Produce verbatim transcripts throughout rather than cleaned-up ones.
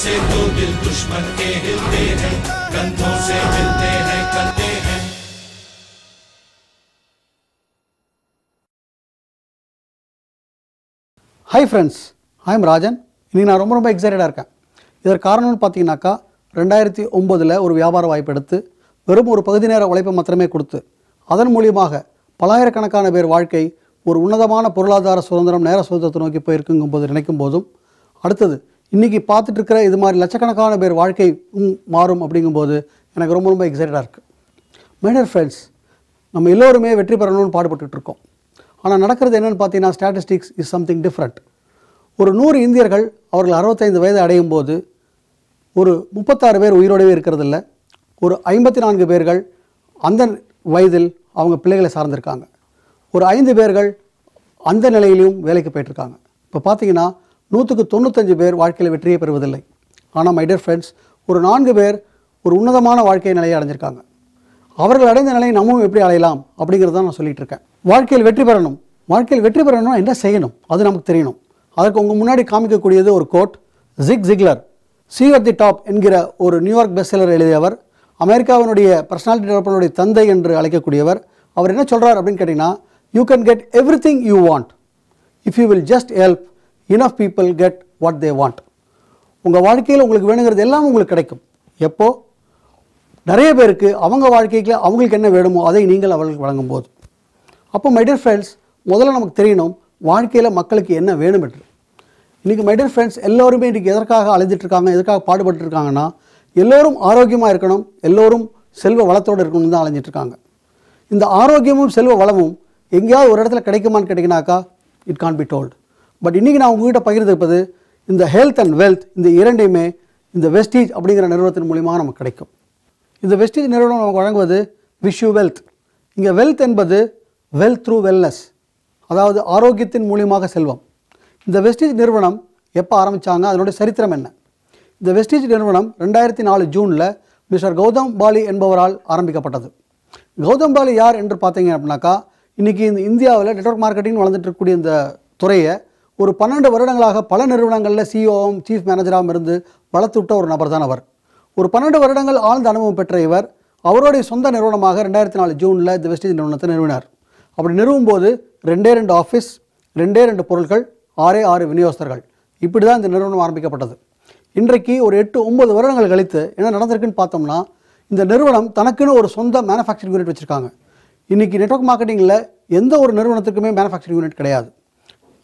से तो दिल दुश्मन के हिलते हैं, कंधों से मिलते हैं कंधे हैं। Hi friends, I am Rajan. இன்னைக்கு நான் ரொம்ப ரொம்ப எக்ஸைட்டடாக இருக்கேன். இதற்கு காரணம்னு பார்த்தீங்கன்னாக்கா ரெண்டாயிரத்தி ஒம்பதில் ஒரு வியாபார வாய்ப்பு எடுத்து வெறும் ஒரு பகுதி நேர உழைப்பை மாத்திரமே கொடுத்து அதன் மூலியமாக பல்லாயிரக்கணக்கான பேர் வாழ்க்கை ஒரு உன்னதமான பொருளாதார சுதந்திரம் நேர சுதந்திரத்தை நோக்கி போயிருக்குங்கும் போது நினைக்கும் போதும் அடுத்தது இன்றைக்கி பார்த்துட்டு இருக்கிற இது மாதிரி லட்சக்கணக்கான பேர் வாழ்க்கை மாறும் அப்படிங்கும்போது எனக்கு ரொம்ப ரொம்ப எக்ஸைட்டடாக இருக்குது. மை டியர் ஃப்ரெண்ட்ஸ், நம்ம எல்லோருமே வெற்றி பெறணும்னு பாடுபட்டுருக்கோம். ஆனால் நடக்கிறது என்னென்னு பார்த்தீங்கன்னா ஸ்டாட்டிஸ்டிக்ஸ் இஸ் சம்திங் டிஃப்ரெண்ட். ஒரு நூறு இந்தியர்கள் அவர்கள் அறுபத்தைந்து வயது அடையும் போது ஒரு முப்பத்தாறு பேர் உயிரோடவே இருக்கிறதில்ல, ஒரு ஐம்பத்தி நான்கு பேர்கள் அந்த வயதில் அவங்க பிள்ளைகளை சார்ந்திருக்காங்க, ஒரு ஐந்து பேர்கள் அந்த நிலையிலையும் வேலைக்கு போயிட்டுருக்காங்க. இப்போ பார்த்தீங்கன்னா நூற்றுக்கு தொண்ணூத்தஞ்சு பேர் வாழ்க்கையில் வெற்றியை பெறுவதில்லை. ஆனால் மை டியர் ஃப்ரெண்ட்ஸ், ஒரு நான்கு பேர் ஒரு உன்னதமான வாழ்க்கை நிலையை அடைஞ்சிருக்காங்க. அவர்கள் அடைந்த நிலையை நம்மளும் எப்படி அடையலாம் அப்படிங்கிறது தான் நான் சொல்லிகிட்டு இருக்கேன். வாழ்க்கையில் வெற்றி பெறணும், வாழ்க்கையில் வெற்றி பெறணும்னா என்ன செய்யணும் அது நமக்கு தெரியணும். அதற்கு உங்கள் முன்னாடி காமிக்கக்கூடியது ஒரு quote. Zig Ziglar see at the top என்கிற ஒரு நியூயார்க் பெஸ்ட்செல்லர் எழுதியவர், அமெரிக்காவினுடைய பர்சனாலிட்டி டெவலப்மென்ட் தந்தை என்று அழைக்கக்கூடியவர், அவர் என்ன சொல்கிறார் அப்படின்னு கேட்டிங்கன்னா, you can get every thing you want if you will just help enough people get what they want. உங்கள் வாழ்க்கையில் உங்களுக்கு வேணுங்கிறது எல்லாம் உங்களுக்கு கிடைக்கும். எப்போது நிறைய பேருக்கு அவங்க வாழ்க்கைக்கு அவங்களுக்கு என்ன வேணுமோ அதை நீங்கள் அவர்களுக்கு வழங்கும்போது. அப்போ மை டியர் ஃப்ரெண்ட்ஸ், முதல்ல நமக்கு தெரியணும் வாழ்க்கையில் மக்களுக்கு என்ன வேணும் என்று. இன்றைக்கி மை டியர் ஃப்ரெண்ட்ஸ் எல்லோருமே இன்றைக்கி எதற்காக அழைஞ்சிட்ருக்காங்க, எதற்காக பாடுபட்டுருக்காங்கன்னா எல்லோரும் ஆரோக்கியமாக இருக்கணும், எல்லோரும் செல்வ வளத்தோடு இருக்கணும்னு தான் அலைஞ்சிட்ருக்காங்க. இந்த ஆரோக்கியமும் செல்வ வளமும் எங்கேயாவது ஒரு இடத்துல கிடைக்குமான்னு கேட்டிங்கனாக்கா it can be told. But இன்றைக்கி நான் உங்கள்கிட்ட பகிர்ந்திருப்பது இந்த ஹெல்த் அண்ட் வெல்த், இந்த இரண்டையுமே இந்த வெஸ்டீஜ் அப்படிங்கிற நிறுவனத்தின் மூலிமா நமக்கு கிடைக்கும். இந்த வெஸ்டீஜ் நிறுவனம் நமக்கு வழங்குவது விஷ் யூ வெல்த். இங்கே வெல்த் என்பது வெல்த் த்ரூ வெல்னஸ், அதாவது ஆரோக்கியத்தின் மூலியமாக செல்வம். இந்த வெஸ்டீஜ் நிறுவனம் எப்போ ஆரம்பித்தாங்க, அதனுடைய சரித்திரம் என்ன? இந்த வெஸ்டீஜ் நிறுவனம் ரெண்டாயிரத்தி நாலு ஜூனில் மிஸ்டர் கௌதம் பாலி என்பவரால் ஆரம்பிக்கப்பட்டது. கௌதம் பாலி யார் என்று பார்த்தீங்க அப்படின்னாக்கா, இன்றைக்கி இந்த இந்தியாவில் நெட்வொர்க் மார்க்கெட்டிங் வளர்ந்துட்டு இருக்கக்கூடிய இந்த துறையை ஒரு பன்னெண்டு வருடங்களாக பல நிறுவனங்களில் சிஇஓவும் சீஃப் மேனேஜராகவும் இருந்து வளர்த்துவிட்ட ஒரு நபர் தான் அவர். ஒரு பன்னெண்டு வருடங்கள் ஆழ்ந்த அனுபவம் பெற்ற இவர் அவருடைய சொந்த நிறுவனமாக ரெண்டாயிரத்தி நாலு ஜூனில் இந்த வெஸ்டீஜ் நிறுவனத்தை நிறுவினார். அப்படி நிறுவும்போது ரெண்டே ரெண்டு ஆஃபீஸ், ரெண்டே ரெண்டு பொருட்கள், ஆறே ஆறு விநியோகஸ்தர்கள், இப்படி தான் இந்த நிறுவனம் ஆரம்பிக்கப்பட்டது. இன்றைக்கு ஒரு எட்டு ஒம்பது வருடங்கள் கழித்து என்ன நடந்திருக்குன்னு பார்த்தோம்னா, இந்த நிறுவனம் தனக்குன்னு ஒரு சொந்த மேனுஃபேக்சரிங் யூனிட் வச்சுருக்காங்க. இன்றைக்கி நெட்வொர்க் மார்க்கெட்டிங்கில் எந்த ஒரு நிறுவனத்துக்குமே மேனுஃபேக்சரிங் யூனிட் கிடையாது.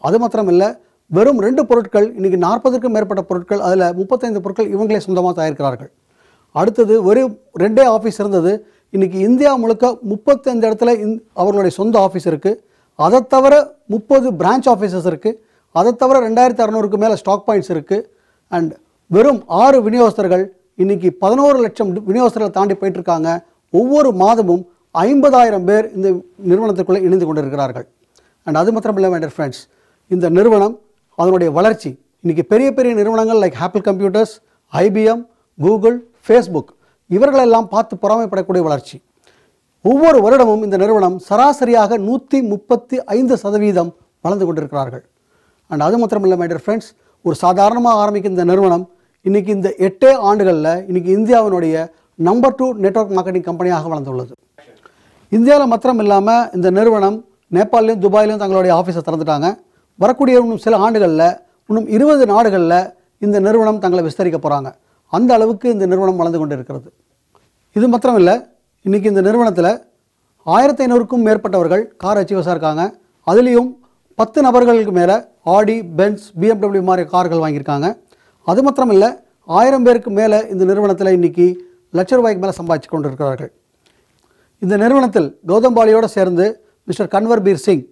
அது மாத்திரம் இல்லை, வெறும் ரெண்டு பொருட்கள், இன்றைக்கி நாற்பதுக்கும் மேற்பட்ட பொருட்கள், அதில் முப்பத்தைந்து பொருட்கள் இவங்களே சொந்தமாக தயாரிக்கிறார்கள். அடுத்தது ஒரு ரெண்டே ஆஃபீஸ் இருந்தது, இன்றைக்கி இந்தியா முழுக்க முப்பத்தைந்து இடத்துல இந் அவர்களுடைய சொந்த ஆஃபீஸ் இருக்குது. அதை தவிர முப்பது பிரான்ச் ஆஃபீஸஸ் இருக்குது. அதை தவிர ரெண்டாயிரத்தி அறநூறுக்கு மேலே ஸ்டாக் பாயிண்ட்ஸ் இருக்குது. அண்ட் வெறும் ஆறு விநியோகஸ்தர்கள் இன்றைக்கி பதினோரு லட்சம் விநியோகஸ்தர்கள் தாண்டி போயிட்டுருக்காங்க. ஒவ்வொரு மாதமும் ஐம்பதாயிரம் பேர் இந்த நிறுவனத்துக்குள்ளே இணைந்து கொண்டிருக்கிறார்கள். அண்ட் அது மாத்திரம் இல்லை மை டியர் ஃப்ரெண்ட்ஸ், இந்த நிறுவனம் அதனுடைய வளர்ச்சி இன்றைக்கி பெரிய பெரிய நிறுவனங்கள் like Apple computers, IBM, Google, Facebook இவர்களெல்லாம் பார்த்து பொறாமைப்படக்கூடிய வளர்ச்சி. ஒவ்வொரு வருடமும் இந்த நிறுவனம் சராசரியாக நூற்றி முப்பத்தி ஐந்து சதவீதம் வளர்ந்து கொண்டிருக்கிறார்கள். அண்ட் அது மாத்திரமில்லை மை டியர் ஃப்ரெண்ட்ஸ், ஒரு சாதாரணமாக ஆரம்பிக்கும் இந்த நிறுவனம் இன்றைக்கி இந்த எட்டே ஆண்டுகளில் இன்றைக்கி இந்தியாவினுடைய நம்பர் டூ நெட்வொர்க் மார்க்கெட்டிங் கம்பெனியாக வளர்ந்துள்ளது. இந்தியாவில் மாத்திரம் இல்லாமல் இந்த நிறுவனம் நேபாளிலையும் துபாயிலையும் தங்களுடைய ஆஃபீஸை திறந்துட்டாங்க. வரக்கூடிய இன்னும் சில ஆண்டுகளில் இன்னும் இருபது நாடுகளில் இந்த நிறுவனம் தங்களை விஸ்தரிக்க போகிறாங்க. அந்த அளவுக்கு இந்த நிறுவனம் வளர்ந்து கொண்டு இருக்கிறது. இது மாத்திரம் இல்லை, இன்றைக்கி இந்த நிறுவனத்தில் ஆயிரத்தி ஐநூறுக்கும் மேற்பட்டவர்கள் கார் அச்சீவர்ஸாக இருக்காங்க. அதுலேயும் பத்து நபர்களுக்கு மேலே ஆடி, பென்ஸ், பிஎம்டபிள்யூ மாதிரி கார்கள் வாங்கியிருக்காங்க. அது மாத்திரம் இல்லை, ஆயிரம் பேருக்கு மேலே இந்த நிறுவனத்தில் இன்றைக்கி லட்ச ரூபாய்க்கு மேலே சம்பாதிச்சு கொண்டு இருக்கிறார்கள். இந்த நிறுவனத்தில் கௌதம் பாலியோடு சேர்ந்து mister Kanwar Bir Singh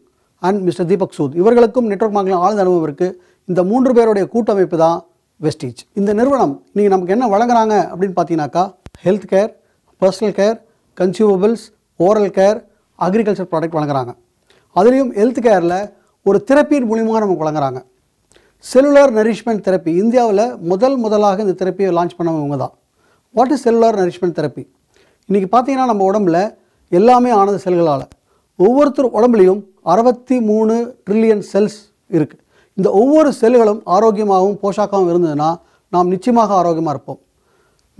and mister Deepak Sood இவர்களுக்கும் நெட்வொர்க் மார்க்கெட்டிங் ஆழ்ந்த அனுபவம் இருக்குது. இந்த மூன்று பேருடைய கூட்டமைப்பு தான் வெஸ்டீஜ். இந்த நிறுவனம் இன்றைக்கி நமக்கு என்ன வழங்குறாங்க அப்படின்னு பார்த்தீங்கன்னாக்கா, health care, personal care, consumables, oral care, agriculture product வழங்குறாங்க. அதுலேயும் ஹெல்த் கேரில் ஒரு தெரப்பியின் மூலிமா நமக்கு வழங்குறாங்க. செல்லுலர் நரிஷ்மெண்ட் தெரப்பி இந்தியாவில் முதல் முதலாக இந்த தெரப்பியை லான்ச் பண்ணவங்க தான். What is cellular nourishment therapy? இன்றைக்கி பார்த்தீங்கன்னா நம்ம உடம்புல எல்லாமே ஆனது செல்களால். ஒவ்வொருத்தர் உடம்புலையும் அறுபத்தி மூணு ட்ரில்லியன் செல்ஸ் இருக்குது. இந்த ஒவ்வொரு செல்களும் ஆரோக்கியமாகவும் போஷாக்காகவும் இருந்ததுன்னா நாம் நிச்சயமாக ஆரோக்கியமாக இருப்போம்.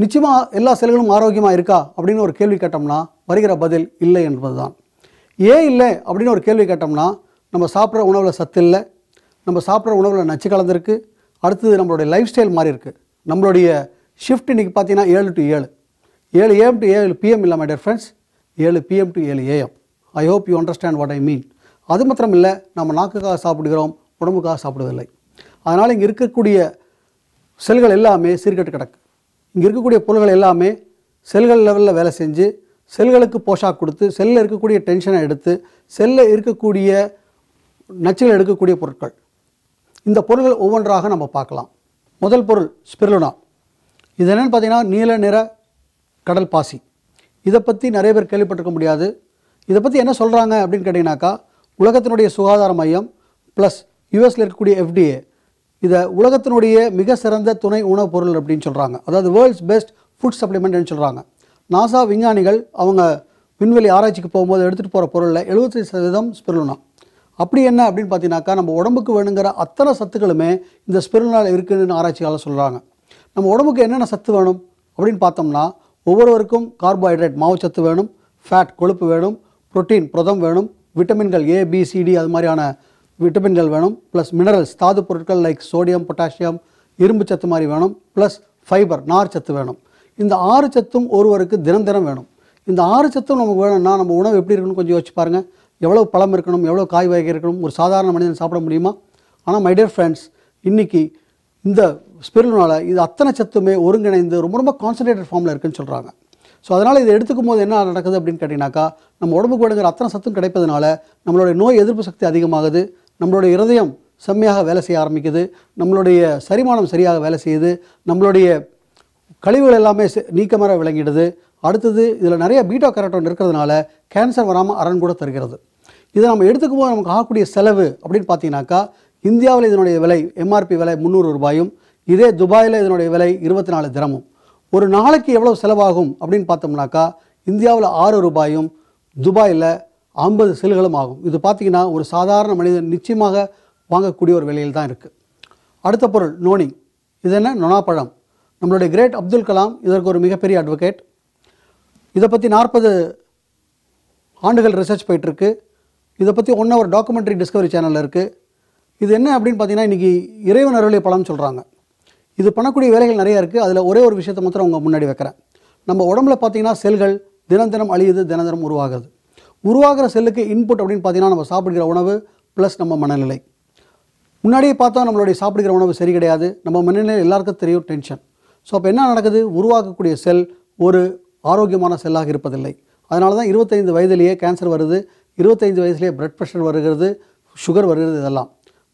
நிச்சயமாக எல்லா செல்களும் ஆரோக்கியமாக இருக்கா அப்படின்னு ஒரு கேள்வி கேட்டோம்னா வருகிற பதில் இல்லை என்பது தான். ஏன் இல்லை அப்படின்னு ஒரு கேள்வி கேட்டோம்னா நம்ம சாப்பிட்ற உணவில் சத்து இல்லை, நம்ம சாப்பிட்ற உணவில் நச்சு கலந்துருக்கு, அடுத்தது நம்மளுடைய லைஃப் ஸ்டைல் மாறி இருக்குது. நம்மளுடைய ஷிஃப்ட் இன்றைக்கி பார்த்தீங்கன்னா ஏழு டு ஏழு ஏழு ஏஎம் டு ஏழு பிஎம் இல்லை மை டியர் ஃப்ரெண்ட்ஸ், ஏழு பிஎம் டு ஏழு AM. I hope you understand what I mean. அது மாத்திரம் இல்லை, நம்ம நாக்குக்காக சாப்பிடுகிறோம், உடம்புக்காக சாப்பிடுவதில்லை. அதனால் இங்கே இருக்கக்கூடிய செல்கள் எல்லாமே சீர்கட்டு கிடக்கு. இங்கே இருக்கக்கூடிய பொருள்கள் எல்லாமே செல்கள் லெவலில் வேலை செஞ்சு செல்களுக்கு போஷாக் கொடுத்து செல்லில் இருக்கக்கூடிய டென்ஷனை எடுத்து செல்லில் இருக்கக்கூடிய நச்சுகள் எடுக்கக்கூடிய பொருட்கள். இந்த பொருள்கள் ஒவ்வொன்றாக நம்ம பார்க்கலாம். முதல் பொருள் ஸ்பிருலுனா. இது என்னென்னு பார்த்தீங்கன்னா நீல நிற கடல் பாசி. இதை பற்றி நிறைய பேர் கேள்விப்பட்டிருக்க முடியாது. இதை பற்றி என்ன சொல்கிறாங்க அப்படின்னு கேட்டிங்கனாக்கா உலகத்தினுடைய சுகாதார மையம் ப்ளஸ் யூஎஸில் இருக்கக்கூடிய எஃப்டிஏ இதை உலகத்தினுடைய மிக சிறந்த துணை உணவுப் பொருள் அப்படின்னு சொல்கிறாங்க. அதாவது வேர்ல்ட்ஸ் பெஸ்ட் ஃபுட் சப்ளிமெண்ட்னு சொல்கிறாங்க. நாசா விஞ்ஞானிகள் அவங்க விண்வெளி ஆராய்ச்சிக்கு போகும்போது எடுத்துகிட்டு போகிற பொருளில் எழுபத்தி சதவீதம் ஸ்பிருலுனா. அப்படி என்ன அப்படின்னு பார்த்தீங்கன்னாக்கா நம்ம உடம்புக்கு வேணுங்கிற அத்தனை சத்துக்களுமே இந்த ஸ்பிருலுனாவில் இருக்குதுன்னு ஆராய்ச்சியாளர் சொல்கிறாங்க. நம்ம உடம்புக்கு என்னென்ன சத்து வேணும் அப்படின்னு பார்த்தோம்னா ஒவ்வொருவருக்கும் கார்போஹைட்ரேட் மாவுச்சத்து வேணும், ஃபேட் கொழுப்பு வேணும், புரோட்டீன் புரதம் வேணும், விட்டமின்கள் ஏ பி சிடி அது மாதிரியான விட்டமின்கள் வேணும், ப்ளஸ் மினரல்ஸ் தாது பொருட்கள் லைக் சோடியம் பொட்டாசியம் இரும்பு சத்து மாதிரி வேணும், ப்ளஸ் ஃபைபர் நார் சத்து வேணும். இந்த ஆறு சத்தும் ஒருவருக்கு தினம் தினம் வேணும். இந்த ஆறு சத்தும் நமக்கு வேணும்னா நம்ம உணவு எப்படி இருக்கணும்னு கொஞ்சம் யோசிச்சு பாருங்கள். எவ்வளோ பழம் இருக்கணும், எவ்வளோ காய் வகை இருக்கணும், ஒரு சாதாரண மனிதன் சாப்பிட முடியுமா? ஆனால் மை டியர் ஃப்ரெண்ட்ஸ், இன்றைக்கி இந்த ஸ்பிருலுனால இது அத்தனை சத்துமே ஒருங்கிணைந்து ரொம்ப ரொம்ப கான்சன்ட்ரேட்டட் ஃபார்மில் இருக்குதுன்னு சொல்கிறாங்க. ஸோ அதனால் இதை எடுத்துக்கும் போது என்ன நடக்குது அப்படின்னு கேட்டிங்கனாக்கா நம்ம உடம்புக்கு வேணுங்கிற அத்தனை சத்தும் கிடைப்பதனால நம்மளுடைய நோய் எதிர்ப்பு சக்தி அதிகமாகுது, நம்மளுடைய இருதயம் செம்மையாக வேலை செய்ய ஆரம்பிக்குது, நம்மளுடைய செரிமானம் சரியாக வேலை செய்யுது, நம்மளுடைய கழிவுகள் எல்லாமே நீக்கமாக விளங்கிடுது. அடுத்தது இதில் நிறைய பீட்டா கேரோட்டின் இருக்கிறதுனால கேன்சர் வராமல் அரண் கூட தருகிறது. இதை நம்ம எடுத்துக்கும் போது நமக்கு ஆகக்கூடிய செலவு அப்படின்னு பார்த்தீங்கன்னாக்கா இந்தியாவில் இதனுடைய விலை எம்ஆர்பி விலை முந்நூறு ரூபாயும், இதே துபாயில் இதனுடைய விலை இருபத்தி நாலு திரமும். ஒரு நாளைக்கு எவ்வளோ செலவாகும் அப்படின்னு பார்த்தோம்னாக்கா இந்தியாவில் ஆறு ரூபாயும் துபாயில் ஐம்பது செல்களும் ஆகும். இது பார்த்திங்கன்னா ஒரு சாதாரண மனிதன் நிச்சயமாக வாங்கக்கூடிய ஒரு விலையில் தான் இருக்குது. அடுத்த பொருள் நோனி. இது என்ன? நொனாப்பழம். நம்மளுடைய கிரேட் அப்துல் கலாம் இதற்கு ஒரு மிகப்பெரிய அட்வொகேட். இதை பற்றி நாற்பது ஆண்டுகள் ரிசர்ச் போயிட்டுருக்கு. இதை பற்றி ஒன் ஹவர் டாக்குமெண்ட்ரி டிஸ்கவரி சேனலில் இருக்குது. இது என்ன அப்படின்னு பார்த்தீங்கன்னா இன்றைக்கி இறைவன் அருளை பழம்னு சொல்கிறாங்க. இது பண்ணக்கூடிய வேலைகள் நிறையா இருக்குது. அதில் ஒரே ஒரு விஷயத்தை மாத்திரம் அவங்க முன்னாடி வைக்கிறேன். நம்ம உடம்புல பார்த்திங்கன்னா செல்கள் தினம் தினம் அழியுது, தினம் தினம் உருவாகுது. உருவாகிற செல்லுக்கு இன்புட் அப்படின்னு பார்த்தீங்கன்னா நம்ம சாப்பிடுகிற உணவு ப்ளஸ் நம்ம மனநிலை. முன்னாடியே பார்த்தா நம்மளுடைய சாப்பிடுகிற உணவு சரி கிடையாது, நம்ம மனநிலை எல்லாருக்கும் தெரியும் டென்ஷன். ஸோ அப்போ என்ன நடக்குது, உருவாக்கக்கூடிய செல் ஒரு ஆரோக்கியமான செல்லாக இருப்பதில்லை. அதனால தான் இருபத்தைந்து வயதிலேயே கேன்சர் வருது, இருபத்தைந்து வயசுலேயே பிளட் ப்ரெஷர் வருகிறது, சுகர் வருகிறது இதெல்லாம்.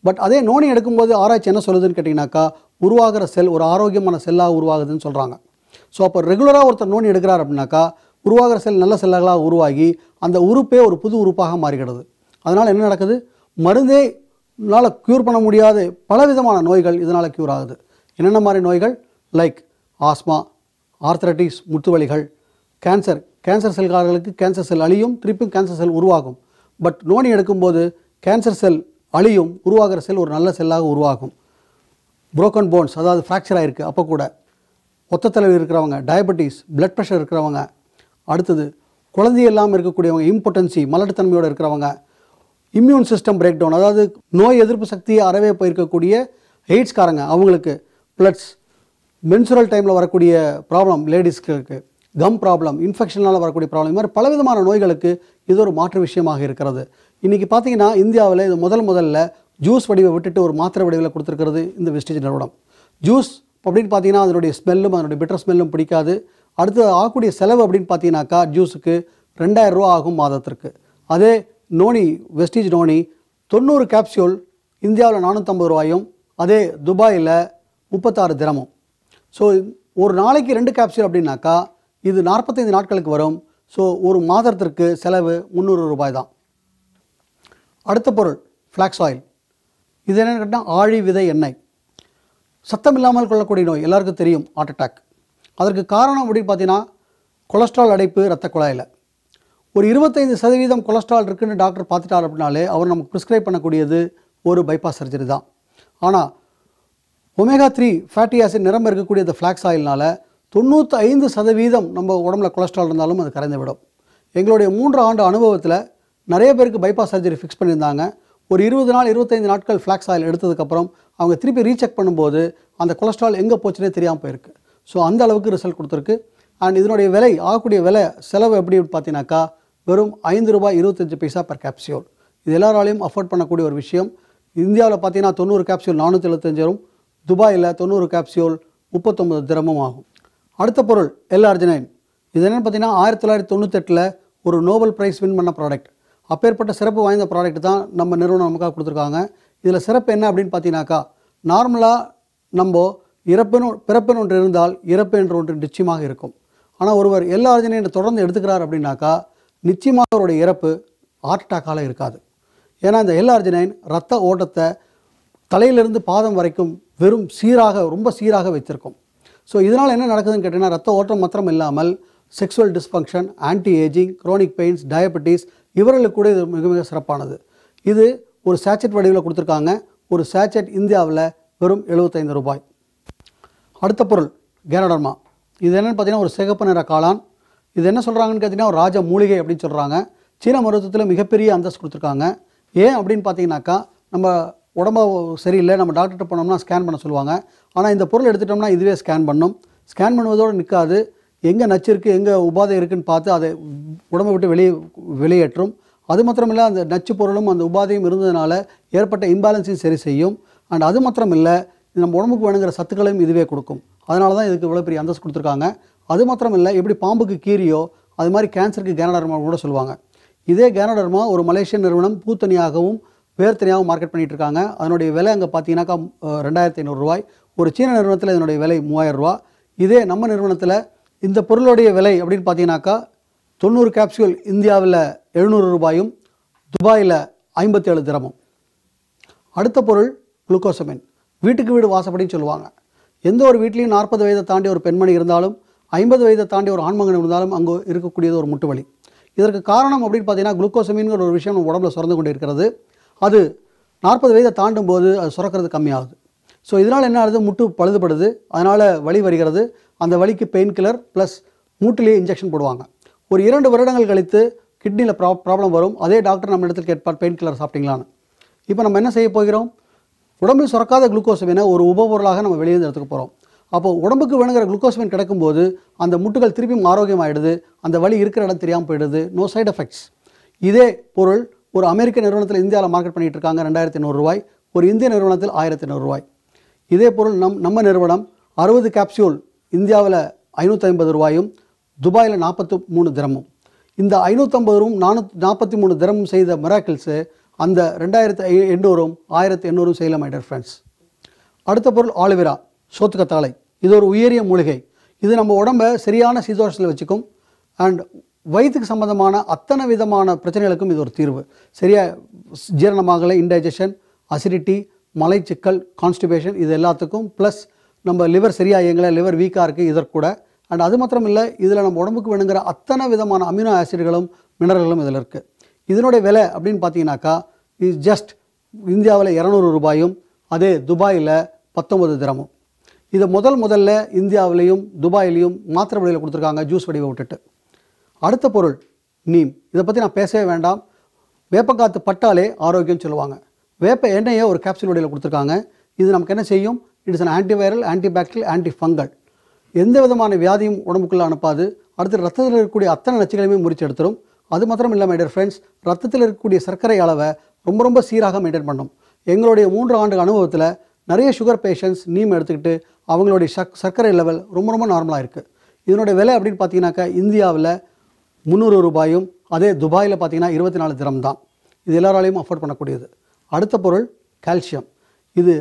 பட் அதே நோனி எடுக்கும்போது ஆராய்ச்சி என்ன சொல்லுதுன்னு கேட்டிங்கனாக்கா உருவாகிற செல் ஒரு ஆரோக்கியமான செல்லாக உருவாகுதுன்னு சொல்கிறாங்க. ஸோ அப்போ ரெகுலராக ஒருத்தர் நோனி எடுக்கிறார் அப்படின்னாக்கா உருவாகிற செல் நல்ல செல்லாக உருவாகி அந்த உறுப்பே ஒரு புது உறுப்பாக மாறுகிறது. அதனால் என்ன நடக்குது, மருந்தே இதனால் க்யூர் பண்ண முடியாத பலவிதமான நோய்கள் இதனால் க்யூர் ஆகுது. என்னென்ன மாதிரி நோய்கள் லைக் ஆஸ்மா, ஆர்த்ரைட்டிஸ், முட்டுவலிகள், கேன்சர். கேன்சர் செல்காரர்களுக்கு கேன்சர் செல் அழியும், திருப்பியும் கேன்சர் செல் உருவாகும். பட் நோனி எடுக்கும்போது கேன்சர் செல் அழியும், உருவாகிற செல் ஒரு நல்ல செல்லாக உருவாகும். புரோக்கன் போன்ஸ், அதாவது ஃப்ராக்சர் ஆகிருக்கு அப்போ கூட, ஒத்த தலைவர் இருக்கிறவங்க, டயபெட்டிஸ், பிளட் ப்ரெஷர் இருக்கிறவங்க, அடுத்தது குழந்தை இல்லாமல் இருக்கக்கூடியவங்க, இம்பொட்டன்சி மலட்டுத்தன்மையோடு இருக்கிறவங்க, இம்யூன் சிஸ்டம் பிரேக் டவுன், அதாவது நோய் எதிர்ப்பு சக்தியை அறவே போயிருக்கக்கூடிய எய்ட்ஸ்காரங்க அவங்களுக்கு, பிளட்ஸ் மென்சுரல் டைமில் வரக்கூடிய ப்ராப்ளம் லேடிஸ்களுக்கு, கம் ப்ராப்ளம், இன்ஃபெக்ஷனால் வரக்கூடிய ப்ராப்ளம், இது மாதிரி பலவிதமான நோய்களுக்கு இது ஒரு மாற்று விஷயமாக இருக்கிறது. இன்றைக்கி பார்த்திங்கன்னா இந்தியாவில் இது முதல் முதல்ல ஜூஸ் வடிவை விட்டுட்டு ஒரு மாத்திரை வடிவில் கொடுத்துருக்கிறது இந்த வெஸ்டிஸ் நிறுவனம். ஜூஸ் அப்படின்னு பார்த்தீங்கன்னா அதனுடைய ஸ்மெல்லும் அதனுடைய பிட்டர் ஸ்மெல்லும் பிடிக்காது. அடுத்து ஆகக்கூடிய செலவு அப்படின்னு பார்த்தீங்கன்னாக்கா ஜூஸுக்கு ரெண்டாயிரம் ரூபா ஆகும் மாதத்திற்கு. அதே நோனி வெஸ்டிஸ் நோனி தொண்ணூறு கேப்சியூல் இந்தியாவில் நானூற்றம்பது ரூபாயும், அதே துபாயில் முப்பத்தாறு திரமும். ஸோ ஒரு நாளைக்கு ரெண்டு கேப்சியூல் அப்படின்னாக்கா இது நாற்பத்தைந்து நாட்களுக்கு வரும். ஸோ ஒரு மாதத்திற்கு செலவு முந்நூறு ரூபாய் தான். அடுத்த பொருள் ஃப்ளாக்ஸ் ஆயில். இது என்னென்னு கேட்டால் ஆழி விதை எண்ணெய். சத்தம் இல்லாமல் கொள்ளக்கூடிய நோய் எல்லாருக்கும் தெரியும், ஹார்ட் அட்டாக். அதற்கு காரணம் அப்படின்னு பார்த்தீங்கன்னா கொலஸ்ட்ரால் அடைப்பு ரத்த குழாயில். ஒரு இருபத்தைந்து சதவீதம் கொலஸ்ட்ரால் இருக்குதுன்னு டாக்டர் பார்த்துட்டார் அப்படின்னாலே அவர் நமக்கு ப்ரிஸ்கிரைப் பண்ணக்கூடியது ஒரு பைபாஸ் சர்ஜரி தான். ஆனால் omega three fatty acid நிரம்ப இருக்கக்கூடிய இந்த ஃப்ளாக்ஸ் ஆயில்னால தொண்ணூற்றி ஐந்து சதவீதம் நம்ம உடம்புல கொலஸ்ட்ரால் இருந்தாலும் அது கரைந்து விடும். எங்களுடைய மூன்று ஆண்டு அனுபவத்தில் நிறைய பேருக்கு பைபாஸ் சர்ஜரி ஃபிக்ஸ் பண்ணியிருந்தாங்க. ஒரு இருபது நாள் இருபத்தைந்து நாட்கள் ஃப்ளாக்ஸ் ஆயில் எடுத்ததுக்கப்புறம் அவங்க திருப்பி ரீசெக் பண்ணும்போது அந்த கொலஸ்ட்ரால் எங்கே போச்சுன்னே தெரியாமல் போயிருக்கு. ஸோ அந்த அளவுக்கு ரிசல்ட் கொடுத்துருக்கு. அண்ட் இதனுடைய விலை ஆகக்கூடிய விலை செலவு எப்படின்னு பார்த்தீங்கன்னாக்கா வெறும் ஐந்து ரூபாய் இருபத்தஞ்சு பைசா பெர் கேப்சியூல். இது எல்லாராலையும் அஃபோர்ட் பண்ணக்கூடிய ஒரு விஷயம். இந்தியாவில் பார்த்தீங்கன்னா தொண்ணூறு கேப்சியூல் நானூற்றி எழுபத்தஞ்சிலும் துபாயில் தொண்ணூறு கேப்சியூல் முப்பத்தொம்பது திரமும் ஆகும். அடுத்த பொருள் எல்-அர்ஜினைன். இது என்னென்னு பார்த்தீங்கன்னா ஆயிரத்தி தொள்ளாயிரத்தி தொண்ணூத்தெட்டில் ஒரு நோபல் ப்ரைஸ் வின் பண்ண ப்ராடக்ட். அப்பேற்பட்ட சிறப்பு வாய்ந்த ப்ராடக்ட் தான் நம்ம நிறுவனம் நமக்காக கொடுத்துருக்காங்க. இதில் சிறப்பு என்ன அப்படின்னு பார்த்தீங்கன்னாக்கா நார்மலாக நம்ம இறப்பெண் பிறப்பெண் ஒன்று இருந்தால் இறப்பு என்ற ஒன்று நிச்சயமாக இருக்கும். ஆனால் ஒருவர் எல்-அர்ஜினைன் தொடர்ந்து எடுத்துக்கிறார் அப்படின்னாக்கா நிச்சயமாக அவருடைய இறப்பு ஹார்ட் அட்டாக்கால் இருக்காது. ஏன்னா இந்த எல்-அர்ஜினைன் ரத்த ஓட்டத்தை தலையிலிருந்து பாதம் வரைக்கும் வெறும் சீராக ரொம்ப சீராக வைத்திருக்கும். ஸோ இதனால் என்ன நடக்குதுன்னு கேட்டிங்கன்னா ரத்த ஓட்டம் மாத்திரம் இல்லாமல் sexual dysfunction, anti ageing, chronic pains, diabetes இவர்களுக்கு கூட இது மிக மிக சிறப்பானது. இது ஒரு சாச்செட் வடிவில் கொடுத்துருக்காங்க. ஒரு சாச்செட் இந்தியாவில் வெறும் எழுபத்தைந்து ரூபாய். அடுத்த பொருள் கேனடர்மா. இது என்னென்னு பார்த்தீங்கன்னா ஒரு சிகப்பு நிற காளான். இது என்ன சொல்கிறாங்கன்னு கேட்டிங்கன்னா ஒரு ராஜ மூலிகை அப்படின்னு சொல்கிறாங்க. சீன மருத்துவத்தில் மிகப்பெரிய அந்தஸ்து கொடுத்துருக்காங்க. ஏன் அப்படின்னு பார்த்தீங்கன்னாக்கா நம்ம உடம்பு சரியில்லை, நம்ம டாக்டர்கிட்ட போனோம்னா ஸ்கேன் பண்ண சொல்லுவாங்க. ஆனால் இந்த பொருள் எடுத்துட்டோம்னா இதுவே ஸ்கேன் பண்ணும். ஸ்கேன் பண்ணுவதோடு நிற்காது, எங்கே நச்சு இருக்குது எங்கே உபாதை இருக்குதுன்னு பார்த்து அதை உடம்பை விட்டு வெளியே வெளியேற்றும். அது மாத்திரமில்லை அந்த நச்சு பொருளும் அந்த உபாதையும் இருந்ததுனால ஏற்பட்ட இம்பேலன்ஸையும் சரி செய்யும். அண்ட் அது மாத்திரம் இல்லை நம்ம உடம்புக்கு வேணுங்கிற சத்துக்களையும் இதுவே கொடுக்கும். அதனால தான் இதுக்கு இவ்வளோ பெரிய அந்தஸ்து கொடுத்துருக்காங்க. அது மாத்திரம் இல்லை எப்படி பாம்புக்கு கீரியோ அது மாதிரி கேன்சருக்கு கேனடர்மா கூட சொல்லுவாங்க. இதே கேனடர்மா ஒரு மலேசியன் நிறுவனம் பூத்தனியாகவும் வேர்த்தனியாகவும் மார்க்கெட் பண்ணிகிட்டு இருக்காங்க. அதனுடைய விலை அங்கே பார்த்தீங்கன்னாக்கா ரெண்டாயிரத்தி ஐநூறுரூவாய். ஒரு சீன நிறுவனத்தில் இதனுடைய விலை மூவாயிரரூவா. இதே நம்ம நிறுவனத்தில் இந்த பொருளுடைய விலை அப்படின்னு பார்த்தீங்கன்னாக்கா தொண்ணூறு கேப்சியூல் இந்தியாவில் எழுநூறு ரூபாயும் துபாயில் ஐம்பத்தி ஏழு திரமும். அடுத்த பொருள் குளுக்கோசமின். வீட்டுக்கு வீடு வாசப்படின்னு சொல்லுவாங்க. எந்த ஒரு வீட்லேயும் நாற்பது வயதை தாண்டி ஒரு பெண்மணி இருந்தாலும் ஐம்பது வயதை தாண்டி ஒரு ஆண்மகன் இருந்தாலும் அங்கே இருக்கக்கூடியது ஒரு முட்டு வலி. இதற்கு காரணம் அப்படின்னு பார்த்தீங்கன்னா குளுக்கோசமின்கிற ஒரு விஷயம் நம்ம உடம்புல சுரந்து கொண்டு இருக்கிறது. அது நாற்பது வயதை தாண்டும் போது அது சுரக்கிறது கம்மியாகுது. ஸோ இதனால் என்ன ஆகுது, முட்டு பழுதுபடுது, அதனால் வலி வருகிறது. அந்த வலிக்கு பெயின் கில்லர் ப்ளஸ் மூட்டிலேயே இன்ஜெக்ஷன் போடுவாங்க. ஒரு இரண்டு வருடங்கள் கழித்து கிட்னியில் ப்ரா ப்ராப்ளம் வரும். அதே டாக்டர் நம்ம இடத்துல கேட்பார் பெயின் கில்லர் சாப்பிட்டீங்களான்னு. இப்போ நம்ம என்ன செய்ய போகிறோம், உடம்பில் சுரக்காத குளுக்கோசமினை ஒரு உபபொருளாக நம்ம வெளியே எடுத்துக்க போகிறோம். அப்போது உடம்புக்கு வேணுங்கிற குளுக்கோசமின் கிடைக்கும்போது அந்த முட்டுகள் திருப்பியும் ஆரோக்கியமாகிடுது, அந்த வலி இருக்கிற இடம் தெரியாமல் போயிடுது. No side effects. இதே பொருள் ஒரு அமெரிக்க நிறுவனத்தில் இந்தியாவில் மார்க்கெட் பண்ணிகிட்டு இருக்காங்க ரெண்டாயிரத்தி நூறுரூவாய். ஒரு இந்திய நிறுவனத்தில் ஆயிரத்தி நூறுரூவாய். இதே பொருள் நம் நம்ம நிறுவனம் அறுபது கேப்சியூல் இந்தியாவில் ஐநூற்றி ஐம்பது ரூபாயும் துபாயில் நாற்பத்தி மூணு திரமும். இந்த ஐநூற்றம்பதும் நானூற்றி நாற்பத்தி மூணு திரமும் செய்த மிராக்கிள்ஸு அந்த ரெண்டாயிரத்து ஐ எண்ணூறும் ஆயிரத்தி எண்ணூறும் செய்யல மை டியர் ஃப்ரெண்ட்ஸ். அடுத்த பொருள் ஆலோவேரா, சோத்துக்கத்தாழை. இது ஒரு உயரிய மூலிகை. இது நம்ம உடம்பை சரியான சீதோஷத்தில் வச்சுக்கும். அண்ட் வயிற்றுக்கு சம்பந்தமான அத்தனை விதமான பிரச்சனைகளுக்கும் இது ஒரு தீர்வு. சரியா ஜீரணமாகலை, இன்டைஜஷன், அசிடிட்டி, மலைச்சிக்கல், கான்ஸ்டிபேஷன் இது எல்லாத்துக்கும். ப்ளஸ் நம்ம லிவர் சரியாக இயங்கலை, லிவர் வீக்காக இருக்குது இதற்கு கூட. அண்ட் அது மாத்திரம் இல்லை இதில் நம்ம உடம்புக்கு வேணுங்கிற அத்தனை விதமான அமினோ ஆசிட்களும் மினரல்களும் இதில் இருக்குது. இதனுடைய விலை அப்படின்னு பார்த்தீங்கன்னாக்கா இது ஜஸ்ட் இந்தியாவில் இரநூறு ரூபாயும் அதே துபாயில் பத்தொம்பது திரமும். இதை முதல் முதல்ல இந்தியாவிலையும் துபாயிலையும் மாத்திரை வடிவில் கொடுத்துருக்காங்க, ஜூஸ் வடிவை விட்டுட்டு. அடுத்த பொருள் நீம். இதை பற்றி நான் பேசவே வேண்டாம். வேப்பக்காற்று பட்டாலே ஆரோக்கியம்னு சொல்லுவாங்க. வேப்ப எண்ணெயை ஒரு கேப்சூல் வடிவில் கொடுத்துருக்காங்க. இது நமக்கு என்ன செய்யும், it's an antiviral, antibacterial, anti fungal. எந்த விதமான வியாதியும் உடம்புக்குள்ளே அனுப்பாது. அடுத்து ரத்தத்தில் இருக்கக்கூடிய அத்தனை நச்சுகளையுமே முறிச்சு எடுத்துரும். அது மாத்திரம் இல்லை மை டியர் ஃப்ரெண்ட்ஸ், ரத்தத்தில் இருக்கக்கூடிய சர்க்கரை அளவை ரொம்ப ரொம்ப சீராக மெயின்டைன் பண்ணும். எங்களுடைய மூன்று ஆண்டு அனுபவத்தில் நிறைய சுகர் பேஷண்ட்ஸ் நீம் எடுத்துக்கிட்டு அவங்களுடைய சக் சர்க்கரை லெவல் ரொம்ப ரொம்ப நார்மலாக இருக்குது. இதனுடைய விலை அப்படின்னு பார்த்தீங்கன்னாக்கா இந்தியாவில் முந்நூறு ரூபாயும் அதே துபாயில் பார்த்தீங்கன்னா இருபத்தி நாலு திரம் தான். இது எல்லாராலையும் அஃபோர்ட் பண்ணக்கூடியது. அடுத்த பொருள் கால்சியம். இது